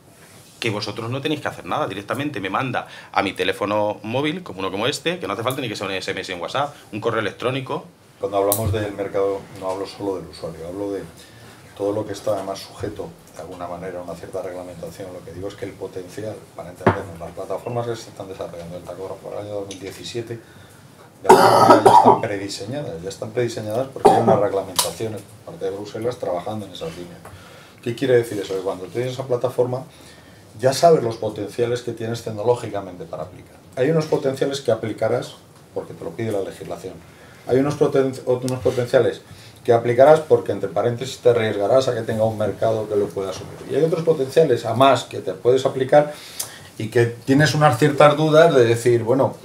que vosotros no tenéis que hacer nada, directamente me manda a mi teléfono móvil, como uno como este, que no hace falta ni que sea un SMS en WhatsApp, un correo electrónico. Cuando hablamos del mercado, no hablo solo del usuario, hablo de todo lo que está además sujeto de alguna manera a una cierta reglamentación. Lo que digo es que el potencial, para entendernos, las plataformas que se están desarrollando el tacógrafo para el año 2017 ya están prediseñadas porque hay unas reglamentaciones por parte de Bruselas trabajando en esas líneas. ¿Qué quiere decir eso? Que cuando tienes esa plataforma ya sabes los potenciales que tienes tecnológicamente para aplicar. Hay unos potenciales que aplicarás porque te lo pide la legislación. Hay unos potenciales que aplicarás porque, entre paréntesis, te arriesgarás a que tenga un mercado que lo pueda asumir. Y hay otros potenciales, a más, que te puedes aplicar y que tienes unas ciertas dudas de decir, bueno,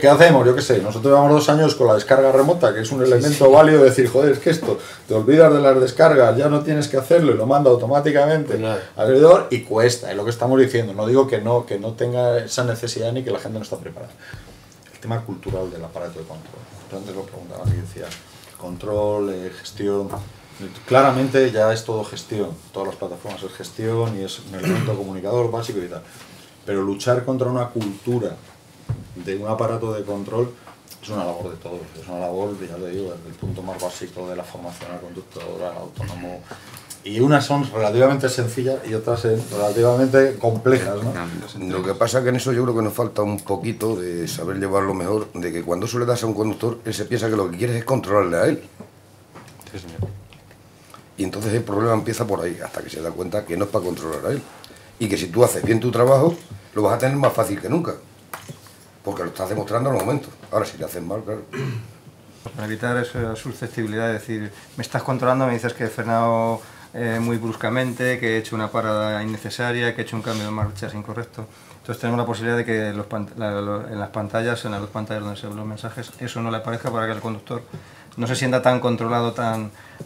¿qué hacemos? Yo qué sé, nosotros llevamos 2 años con la descarga remota, que es un elemento válido de decir, joder, es que esto, te olvidas de las descargas, ya no tienes que hacerlo y lo manda automáticamente al servidor y cuesta, es lo que estamos diciendo. No digo que no tenga esa necesidad ni que la gente no está preparada. El tema cultural del aparato de control. Yo antes lo preguntaba, y decía, control, gestión... Claramente ya es todo gestión, todas las plataformas es gestión y es un elemento comunicador básico y tal, pero luchar contra una cultura de un aparato de control es una labor de todos, es una labor, ya te digo, desde el punto más básico de la formación al conductor, al autónomo, y unas son relativamente sencillas y otras relativamente complejas, ¿no? Lo que pasa es que en eso yo creo que nos falta un poquito de saber llevarlo mejor, de que cuando eso le das a un conductor, él se piensa que lo que quieres es controlarle a él. Sí, señor. Y entonces el problema empieza por ahí, hasta que se da cuenta que no es para controlar a él. Y que si tú haces bien tu trabajo, lo vas a tener más fácil que nunca. Porque lo estás demostrando en los momentos. Ahora, si le haces mal, claro. Para evitar esa susceptibilidad de decir, me estás controlando, me dices que he frenado muy bruscamente, que he hecho una parada innecesaria, que he hecho un cambio de marchas incorrecto. Entonces tenemos la posibilidad de que en las pantallas, en las dos pantallas donde se ven los mensajes, eso no le aparezca para que el conductor no se sienta tan controlado,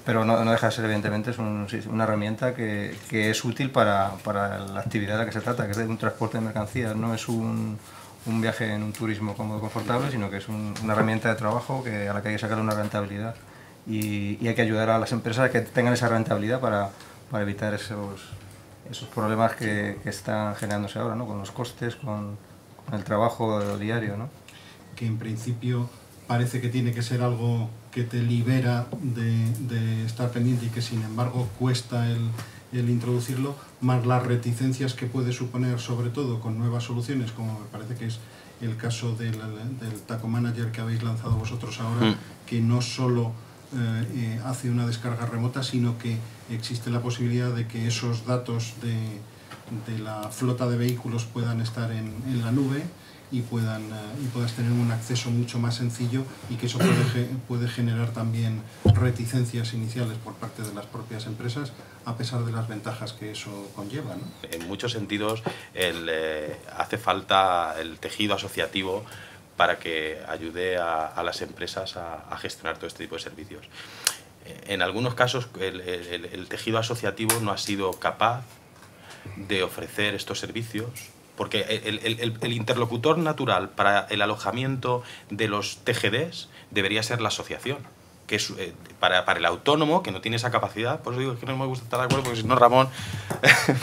pero no deja de ser, evidentemente, es una herramienta que es útil para la actividad de la que se trata, que es de un transporte de mercancías, no es un viaje en un turismo cómodo, confortable, sino que es una herramienta de trabajo a la que hay que sacarle una rentabilidad y hay que ayudar a las empresas a que tengan esa rentabilidad para evitar esos problemas que están generándose ahora, ¿no? Con los costes, con el trabajo diario, ¿no? Que en principio parece que tiene que ser algo que te libera de estar pendiente y que sin embargo cuesta el introducirlo, más las reticencias que puede suponer, sobre todo con nuevas soluciones, como me parece que es el caso del Taco Manager que habéis lanzado vosotros ahora, que no solo hace una descarga remota, sino que existe la posibilidad de que esos datos de la flota de vehículos puedan estar en la nube y puedas tener un acceso mucho más sencillo, y que eso puede generar también reticencias iniciales por parte de las propias empresas, a pesar de las ventajas que eso conlleva, ¿no? En muchos sentidos hace falta el tejido asociativo para que ayude a las empresas a gestionar todo este tipo de servicios. En algunos casos el tejido asociativo no ha sido capaz de ofrecer estos servicios, porque el interlocutor natural para el alojamiento de los TGDs debería ser la asociación, que es para el autónomo, que no tiene esa capacidad. Por eso digo que no me gusta estar de acuerdo, porque si no, Ramón...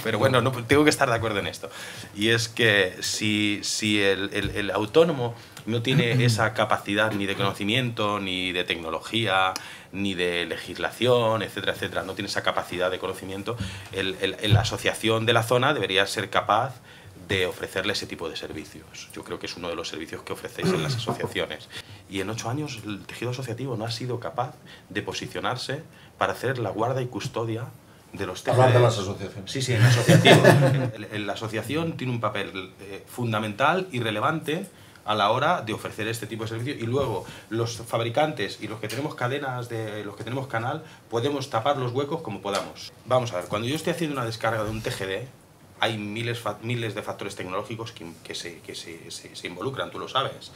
Pero bueno, no, tengo que estar de acuerdo en esto. Y es que si el autónomo no tiene esa capacidad ni de conocimiento, ni de tecnología, ni de legislación, etcétera, etcétera, no tiene esa capacidad de conocimiento, la asociación de la zona debería ser capaz de ofrecerle ese tipo de servicios. Yo creo que es uno de los servicios que ofrecéis en las asociaciones. Y en 8 años el tejido asociativo no ha sido capaz de posicionarse para hacer la guarda y custodia de los TGDs. Hablar de las asociaciones. Sí, en asociativo. La asociación tiene un papel fundamental y relevante a la hora de ofrecer este tipo de servicios, y luego los fabricantes y los que tenemos cadenas, los que tenemos canal, podemos tapar los huecos como podamos. Vamos a ver, cuando yo estoy haciendo una descarga de un TGD, hay miles de factores tecnológicos que se involucran, tú lo sabes.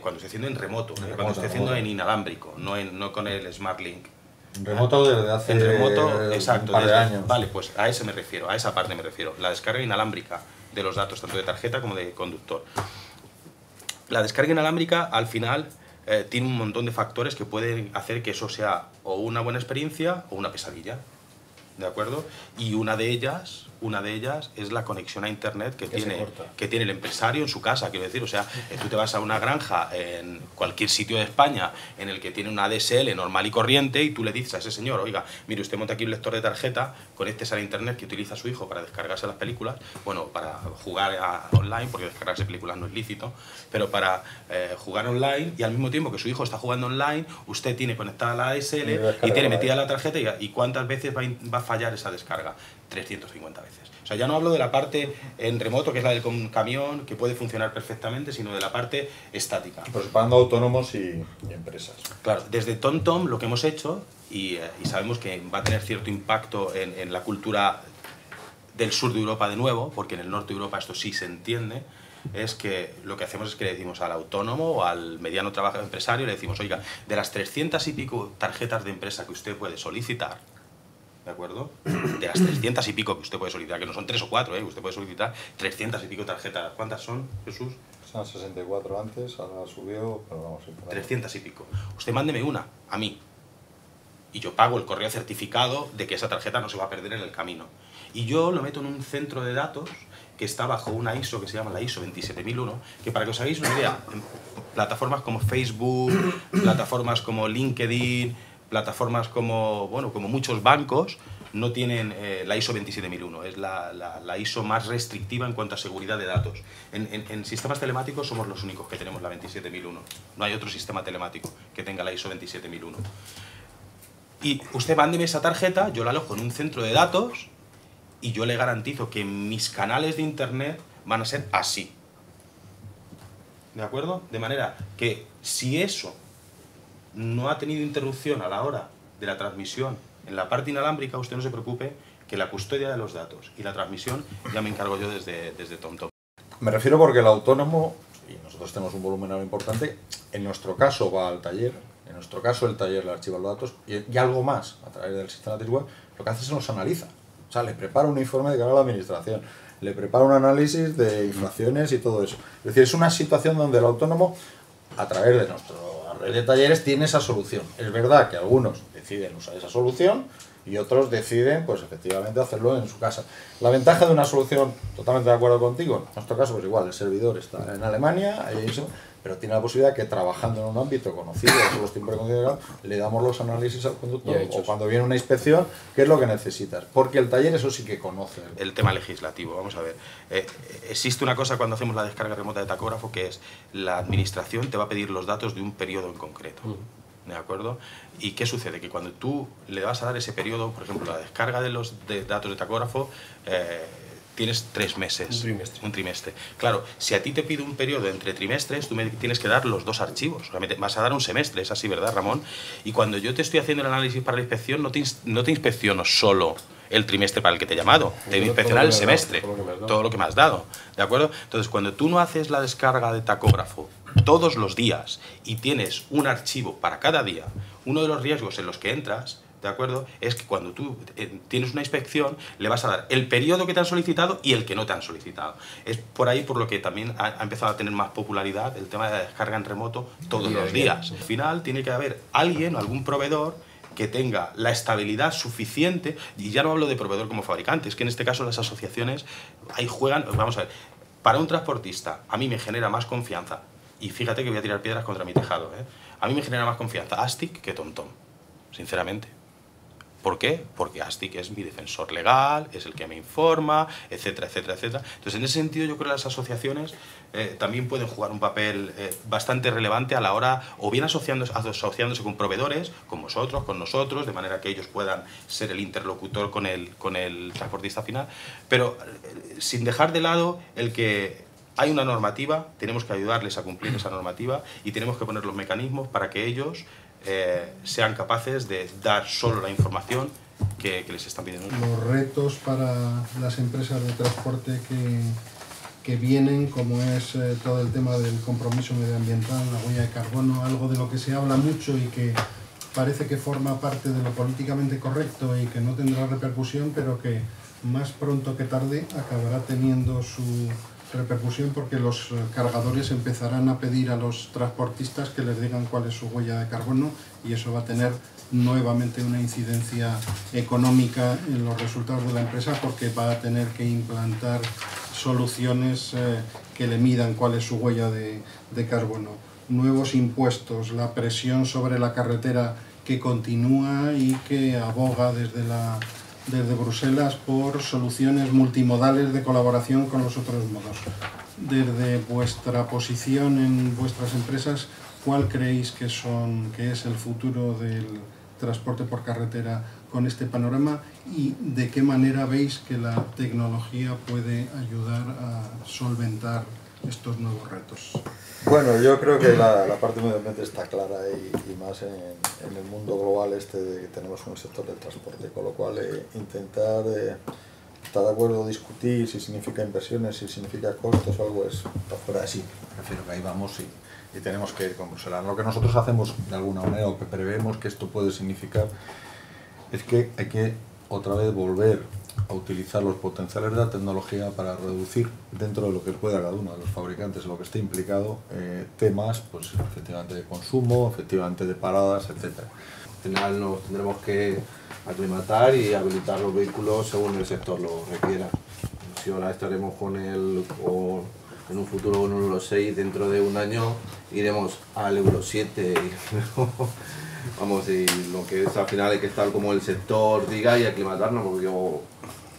Cuando estoy haciendo en remoto, cuando estoy haciendo en inalámbrico, no con el Smart Link. Remoto desde hace en remoto, exacto, un par de años. Vale, pues a ese me refiero, a esa parte me refiero. La descarga inalámbrica de los datos, tanto de tarjeta como de conductor. La descarga inalámbrica, al final, tiene un montón de factores que pueden hacer que eso sea o una buena experiencia o una pesadilla. ¿De acuerdo? Y una de ellas es la conexión a internet que tiene el empresario en su casa, quiero decir, o sea, tú te vas a una granja en cualquier sitio de España en el que tiene una ADSL normal y corriente y tú le dices a ese señor, oiga, mire, usted monta aquí un lector de tarjeta, conéctese a internet que utiliza su hijo para descargarse las películas, bueno, para jugar online, porque descargarse películas no es lícito, pero para jugar online, y al mismo tiempo que su hijo está jugando online, usted tiene conectada la ADSL y tiene metida la tarjeta, y ¿cuántas veces va a fallar esa descarga? 350 veces. O sea, ya no hablo de la parte en remoto, que es la del camión, que puede funcionar perfectamente, sino de la parte estática. Participando autónomos y empresas. Claro, desde TomTom lo que hemos hecho, y sabemos que va a tener cierto impacto en la cultura del sur de Europa de nuevo, porque en el norte de Europa esto sí se entiende, es que lo que hacemos es que le decimos al autónomo o al mediano trabajo empresario, le decimos, oiga, de las 300 y pico tarjetas de empresa que usted puede solicitar, ¿de acuerdo? De las 300 y pico que usted puede solicitar, que no son 3 o 4, ¿eh? Usted puede solicitar 300 y pico tarjetas. ¿Cuántas son, Jesús? Son 64 antes, ahora subió, pero vamos a ir por ahí. 300 y pico. Usted mándeme una, a mí. Y yo pago el correo certificado de que esa tarjeta no se va a perder en el camino. Y yo lo meto en un centro de datos que está bajo una ISO que se llama la ISO 27001, que para que os hagáis una idea, plataformas como Facebook, plataformas como LinkedIn, plataformas como, bueno, como muchos bancos, no tienen la ISO 27001, es la ISO más restrictiva en cuanto a seguridad de datos. En sistemas telemáticos somos los únicos que tenemos la 27001, no hay otro sistema telemático que tenga la ISO 27001. Y usted mándeme esa tarjeta, yo la alojo en un centro de datos y yo le garantizo que mis canales de internet van a ser así. ¿De acuerdo? De manera que si eso no ha tenido interrupción a la hora de la transmisión en la parte inalámbrica, usted no se preocupe, que la custodia de los datos y la transmisión ya me encargo yo desde TomTom. Me refiero porque el autónomo, y nosotros tenemos un volumen importante, en nuestro caso va al taller. En nuestro caso, el taller le archiva los datos y algo más a través del sistema TISWeb. Lo que hace es que los analiza. O sea, le prepara un informe de cara a la administración, le prepara un análisis de inflaciones y todo eso. Es decir, es una situación donde el autónomo, a través de nuestra red de talleres, tiene esa solución. Es verdad que algunos deciden usar esa solución y otros deciden, pues efectivamente, hacerlo en su casa. La ventaja de una solución, totalmente de acuerdo contigo, en nuestro caso, pues igual, el servidor está en Alemania, pero tiene la posibilidad que trabajando en un ámbito conocido, con los tiempos considerados, le damos los análisis al conductor o cuando viene una inspección, qué es lo que necesitas. Porque el taller eso sí que conoce. El tema legislativo, vamos a ver. Existe una cosa cuando hacemos la descarga remota de tacógrafo, que es la administración te va a pedir los datos de un periodo en concreto. ¿De acuerdo? ¿Y qué sucede? Que cuando tú le vas a dar ese periodo, por ejemplo, la descarga de los datos de tacógrafo, tienes 3 meses. Un trimestre. Claro, si a ti te pido un periodo entre trimestres, tú me tienes que dar los 2 archivos. O sea, vas a dar un semestre, es así, ¿verdad, Ramón? Y cuando yo te estoy haciendo el análisis para la inspección, no te inspecciono solo el trimestre para el que te he llamado, te inspeccionar el semestre, todo lo que me has dado, ¿de acuerdo? Entonces, cuando tú no haces la descarga de tacógrafo todos los días y tienes un archivo para cada día, uno de los riesgos en los que entras, ¿de acuerdo?, es que cuando tú tienes una inspección, le vas a dar el periodo que te han solicitado y el que no te han solicitado. Es por ahí por lo que también ha empezado a tener más popularidad el tema de la descarga en remoto todos los días. Al final tiene que haber alguien o algún proveedor que tenga la estabilidad suficiente, y ya no hablo de proveedor como fabricante, es que en este caso las asociaciones ahí juegan, vamos a ver, para un transportista a mí me genera más confianza, y fíjate que voy a tirar piedras contra mi tejado, ¿eh? A mí me genera más confianza ASTIC que TomTom, sinceramente. ¿Por qué? Porque ASTIC es mi defensor legal, es el que me informa, etcétera, etcétera, etcétera. Entonces, en ese sentido, yo creo que las asociaciones también pueden jugar un papel bastante relevante a la hora, o bien asociándose con proveedores, con vosotros, con nosotros, de manera que ellos puedan ser el interlocutor con el transportista final, pero sin dejar de lado el que hay una normativa, tenemos que ayudarles a cumplir esa normativa y tenemos que poner los mecanismos para que ellos sean capaces de dar solo la información que les están pidiendo. Los retos para las empresas de transporte que vienen, como es todo el tema del compromiso medioambiental, la huella de carbono, algo de lo que se habla mucho y que parece que forma parte de lo políticamente correcto y que no tendrá repercusión, pero que más pronto que tarde acabará teniendo su repercusión, porque los cargadores empezarán a pedir a los transportistas que les digan cuál es su huella de carbono y eso va a tener nuevamente una incidencia económica en los resultados de la empresa, porque va a tener que implantar soluciones que le midan cuál es su huella de carbono. Nuevos impuestos, la presión sobre la carretera que continúa y que aboga desde Bruselas por soluciones multimodales de colaboración con los otros modos. Desde vuestra posición en vuestras empresas, ¿cuál creéis que es el futuro del transporte por carretera con este panorama y de qué manera veis que la tecnología puede ayudar a solventar estos nuevos retos? Bueno, yo creo que la parte medioambiental está clara y más en el mundo global este de que tenemos un sector del transporte, con lo cual intentar está de acuerdo discutir si significa inversiones, si significa costos o algo, es para fuera de sí. Prefiero que ahí vamos y tenemos que ir con Bruselas. Lo que nosotros hacemos de alguna manera, o que prevemos que esto puede significar, es que hay que otra vez volver a utilizar los potenciales de la tecnología para reducir, dentro de lo que pueda cada uno de los fabricantes, lo que esté implicado, temas, pues efectivamente de consumo, efectivamente de paradas, etcétera. Al final nos tendremos que aclimatar y habilitar los vehículos según el sector lo requiera. Si ahora estaremos con el, o en un futuro con un Euro 6, dentro de un año iremos al Euro 7. Vamos, y lo que es al final hay que estar como el sector diga y aclimatarnos, porque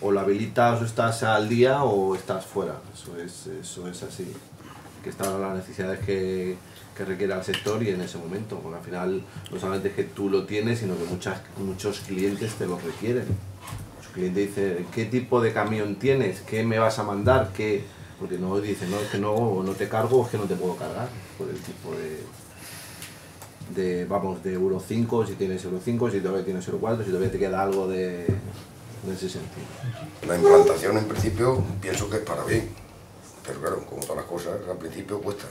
o la habilitas o estás al día o estás fuera. Eso es así. Que están las necesidades que requiera el sector y en ese momento, porque al final no solamente es que tú lo tienes, sino que muchos clientes te lo requieren. Muchos clientes dicen, ¿qué tipo de camión tienes? ¿Qué me vas a mandar? ¿Qué? Porque no dicen, no, es que no te cargo, es que no te puedo cargar, por el tipo de Euro 5, si tienes Euro 5, si todavía tienes Euro 4, si todavía te queda algo de ese sentido. La implantación en principio pienso que es para bien, pero claro, como todas las cosas, al principio cuesta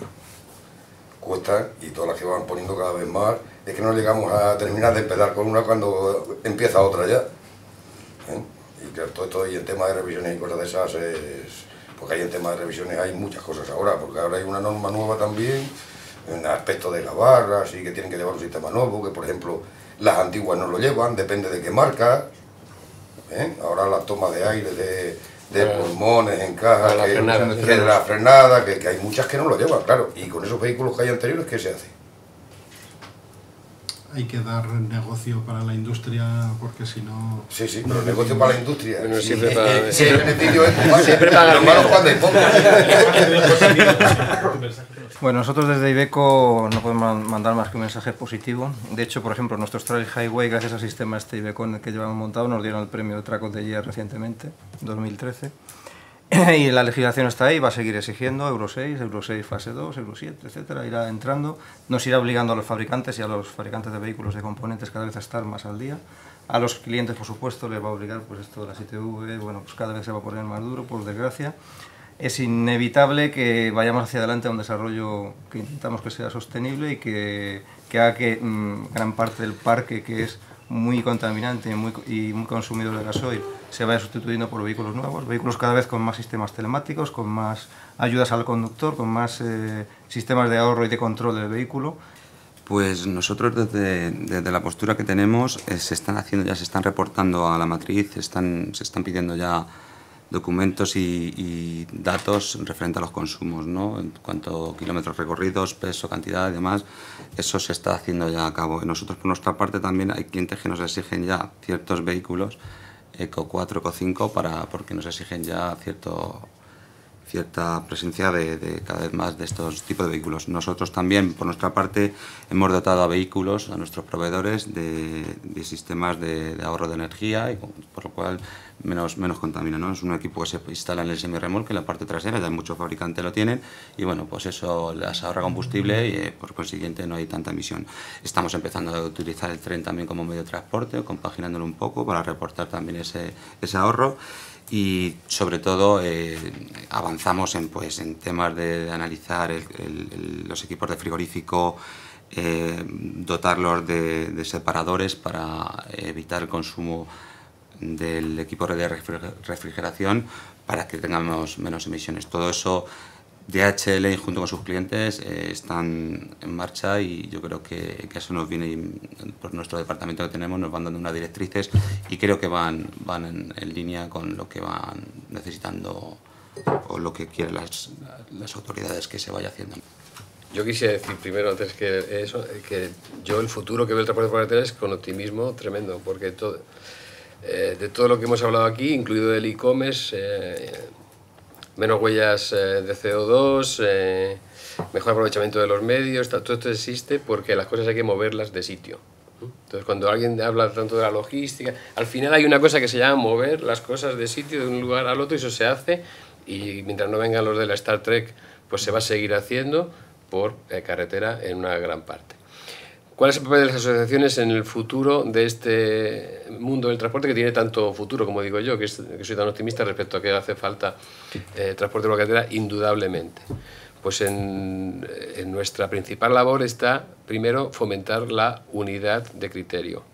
y todas las que van poniendo cada vez más, es que no llegamos a terminar de empezar con una cuando empieza otra ya. ¿Eh? Y claro, todo esto y el tema de revisiones y cosas de esas, porque hay el tema de revisiones, hay muchas cosas ahora, porque ahora hay una norma nueva también, en aspecto de la barra, así que tienen que llevar un sistema nuevo, que por ejemplo las antiguas no lo llevan, depende de qué marca. ¿Eh? Ahora las tomas de aire de pulmones en caja, la frenada, que hay muchas que no lo llevan, claro, y con esos vehículos que hay anteriores, ¿qué se hace? Hay que dar negocio para la industria, porque si no... Sí, sí, pero el negocio para la industria. Bueno, siempre para... Siempre para... Bueno, nosotros desde IVECO no podemos mandar más que un mensaje positivo. De hecho, por ejemplo, nuestros Stralis Highway, gracias al sistema este IVECO en el que llevamos montado, nos dieron el premio Track de Year recientemente, 2013. Y la legislación está ahí, va a seguir exigiendo Euro 6, Euro 6 fase 2, Euro 7, etcétera, irá entrando, nos irá obligando a los fabricantes y a los fabricantes de vehículos de componentes cada vez a estar más al día. A los clientes, por supuesto, les va a obligar pues esto de las ITV, bueno, pues cada vez se va a poner más duro, por desgracia. Es inevitable que vayamos hacia adelante a un desarrollo que intentamos que sea sostenible y que haga que gran parte del parque, que es muy contaminante y muy consumidor de gasoil, se vaya sustituyendo por vehículos nuevos, vehículos cada vez con más sistemas telemáticos, con más ayudas al conductor, con más sistemas de ahorro y de control del vehículo. Pues nosotros desde la postura que tenemos, se están reportando a la matriz, se están pidiendo ya documentos y datos referente a los consumos, ¿no? En cuanto a kilómetros recorridos, peso, cantidad y demás, eso se está haciendo ya a cabo. Nosotros por nuestra parte también hay clientes que nos exigen ya ciertos vehículos, Eco 4, Eco 5, porque nos exigen ya cierta presencia de cada vez más de estos tipos de vehículos. Nosotros también, por nuestra parte, hemos dotado a vehículos, a nuestros proveedores, de sistemas de ahorro de energía, y por lo cual menos contamina, ¿no? Es un equipo que se instala en el semirremolque, en la parte trasera, ya muchos fabricantes lo tienen, y bueno, pues eso las ahorra combustible y por consiguiente no hay tanta emisión. Estamos empezando a utilizar el tren también como medio de transporte, compaginándolo un poco para reportar también ese ahorro. Y sobre todo avanzamos en temas de analizar los equipos de frigorífico, dotarlos de separadores para evitar el consumo del equipo de refrigeración para que tengamos menos emisiones. Todo eso DHL junto con sus clientes están en marcha y yo creo que eso nos viene por nuestro departamento que tenemos, nos van dando unas directrices y creo que van en línea con lo que van necesitando o lo que quieren las autoridades que se vaya haciendo. Yo quisiera decir primero, antes que eso, que yo el futuro que veo el transporte por carretera es con optimismo tremendo, porque de todo lo que hemos hablado aquí, incluido el e-commerce, menos huellas de CO2, mejor aprovechamiento de los medios, todo esto existe porque las cosas hay que moverlas de sitio. Entonces, cuando alguien habla tanto de la logística, al final hay una cosa que se llama mover las cosas de sitio de un lugar al otro y eso se hace, y mientras no vengan los de la Star Trek, pues se va a seguir haciendo por carretera en una gran parte. ¿Cuál es el papel de las asociaciones en el futuro de este mundo del transporte que tiene tanto futuro, como digo yo, que soy tan optimista respecto a que hace falta transporte por carretera, indudablemente? Pues en nuestra principal labor está, primero, fomentar la unidad de criterio.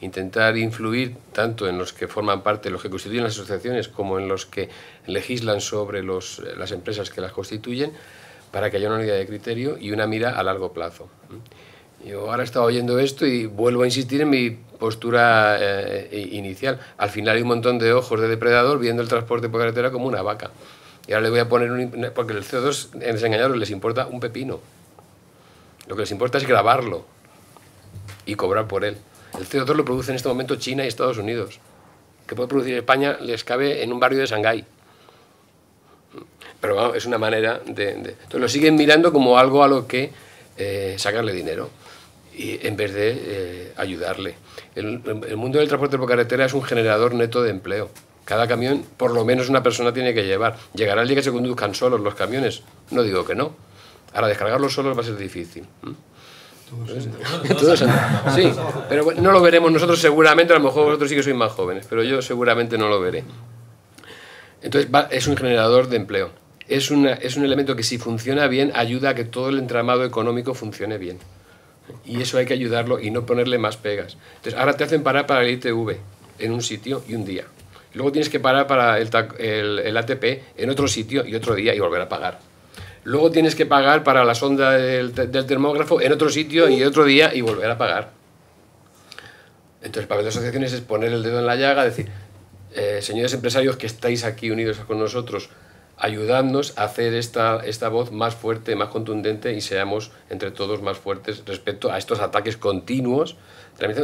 Intentar influir tanto en los que forman parte, los que constituyen las asociaciones, como en los que legislan sobre las empresas que las constituyen, para que haya una unidad de criterio y una mira a largo plazo. Yo ahora he estado oyendo esto y vuelvo a insistir en mi postura inicial. Al final hay un montón de ojos de depredador viendo el transporte por carretera como una vaca. Y ahora le voy a poner un... porque el CO2, en desengañaros, les importa un pepino. Lo que les importa es grabarlo y cobrar por él. El CO2 lo produce en este momento China y Estados Unidos. Que puede producir España les cabe en un barrio de Shanghái. Pero bueno, es una manera de... Entonces lo siguen mirando como algo a lo que sacarle dinero, y en vez de ayudarle. El mundo del transporte por carretera es un generador neto de empleo. Cada camión, por lo menos una persona tiene que llevar. Llegará el día que se conduzcan solos los camiones. No digo que no. Ahora, descargarlos solos va a ser difícil. Todos sí, pero no lo veremos nosotros seguramente. A lo mejor vosotros sí que sois más jóvenes, pero yo seguramente no lo veré. Entonces, es un generador de empleo. Es un elemento que si funciona bien ayuda a que todo el entramado económico funcione bien. Y eso hay que ayudarlo y no ponerle más pegas. Entonces, ahora te hacen parar para el ITV en un sitio y un día. Luego tienes que parar para el ATP en otro sitio y otro día y volver a pagar. Luego tienes que pagar para la sonda del termógrafo en otro sitio y otro día y volver a pagar. Entonces, el papel de las asociaciones es poner el dedo en la llaga, decir, señores empresarios que estáis aquí unidos con nosotros, ayudarnos a hacer esta voz más fuerte, más contundente, y seamos entre todos más fuertes respecto a estos ataques continuos,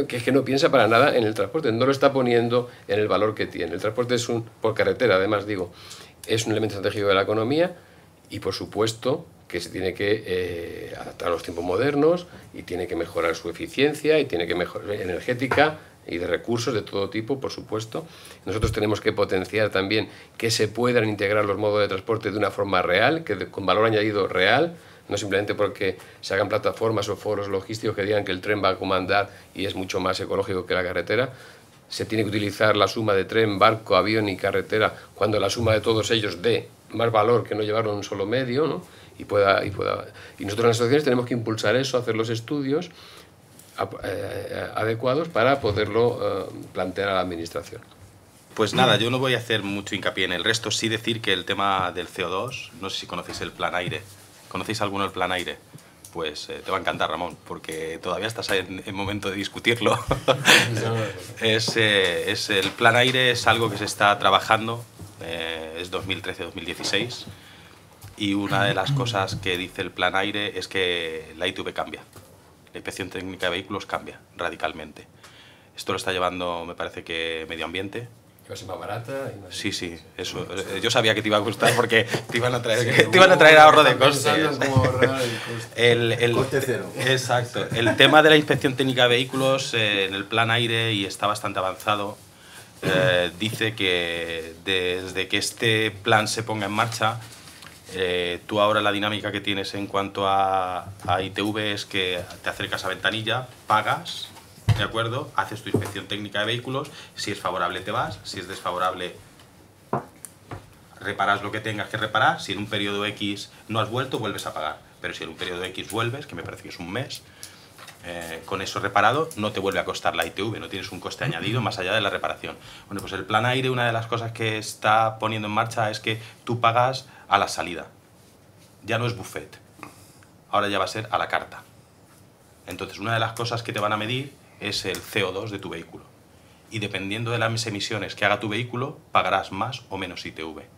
que es que no piensa para nada en el transporte, no lo está poniendo en el valor que tiene. El transporte es por carretera, además digo, es un elemento estratégico de la economía y por supuesto que se tiene que adaptar a los tiempos modernos y tiene que mejorar su eficiencia y tiene que mejorar energética y de recursos de todo tipo, por supuesto. Nosotros tenemos que potenciar también que se puedan integrar los modos de transporte de una forma real, con valor añadido real, no simplemente porque se hagan plataformas o foros logísticos que digan que el tren va a comandar y es mucho más ecológico que la carretera. Se tiene que utilizar la suma de tren, barco, avión y carretera cuando la suma de todos ellos dé más valor que no llevarlo en un solo medio, ¿no? Y nosotros en las asociaciones tenemos que impulsar eso, hacer los estudios adecuados para poderlo plantear a la administración. Pues nada, yo no voy a hacer mucho hincapié en el resto, sí decir que el tema del CO2, no sé si conocéis el Plan Aire. ¿Conocéis alguno el Plan Aire? Pues te va a encantar, Ramón, porque todavía estás en momento de discutirlo. El Plan Aire es algo que se está trabajando, es 2013-2016, y una de las cosas que dice el Plan Aire es que la ITV cambia. La inspección técnica de vehículos cambia radicalmente. Esto lo está llevando, me parece que Medio Ambiente. Que va a ser más barata. Y más sí, eso. Yo sabía que te iba a gustar porque te iban a traer, sí, te iban a traer ahorro de costes. El coste cero. Exacto. El tema de la inspección técnica de vehículos en el Plan Aire, y está bastante avanzado, dice que desde que este plan se ponga en marcha, tú ahora la dinámica que tienes en cuanto a ITV es que te acercas a ventanilla, pagas, ¿de acuerdo? Haces tu inspección técnica de vehículos, si es favorable te vas, si es desfavorable reparas lo que tengas que reparar, si en un periodo X no has vuelto, vuelves a pagar, pero si en un periodo X vuelves, que me parece que es un mes, con eso reparado no te vuelve a costar la ITV, no tienes un coste añadido más allá de la reparación. Bueno, pues el Plan Aire, una de las cosas que está poniendo en marcha es que tú pagas a la salida. Ya no es buffet, ahora ya va a ser a la carta. Entonces, una de las cosas que te van a medir es el CO2 de tu vehículo. Y dependiendo de las emisiones que haga tu vehículo, pagarás más o menos ITV.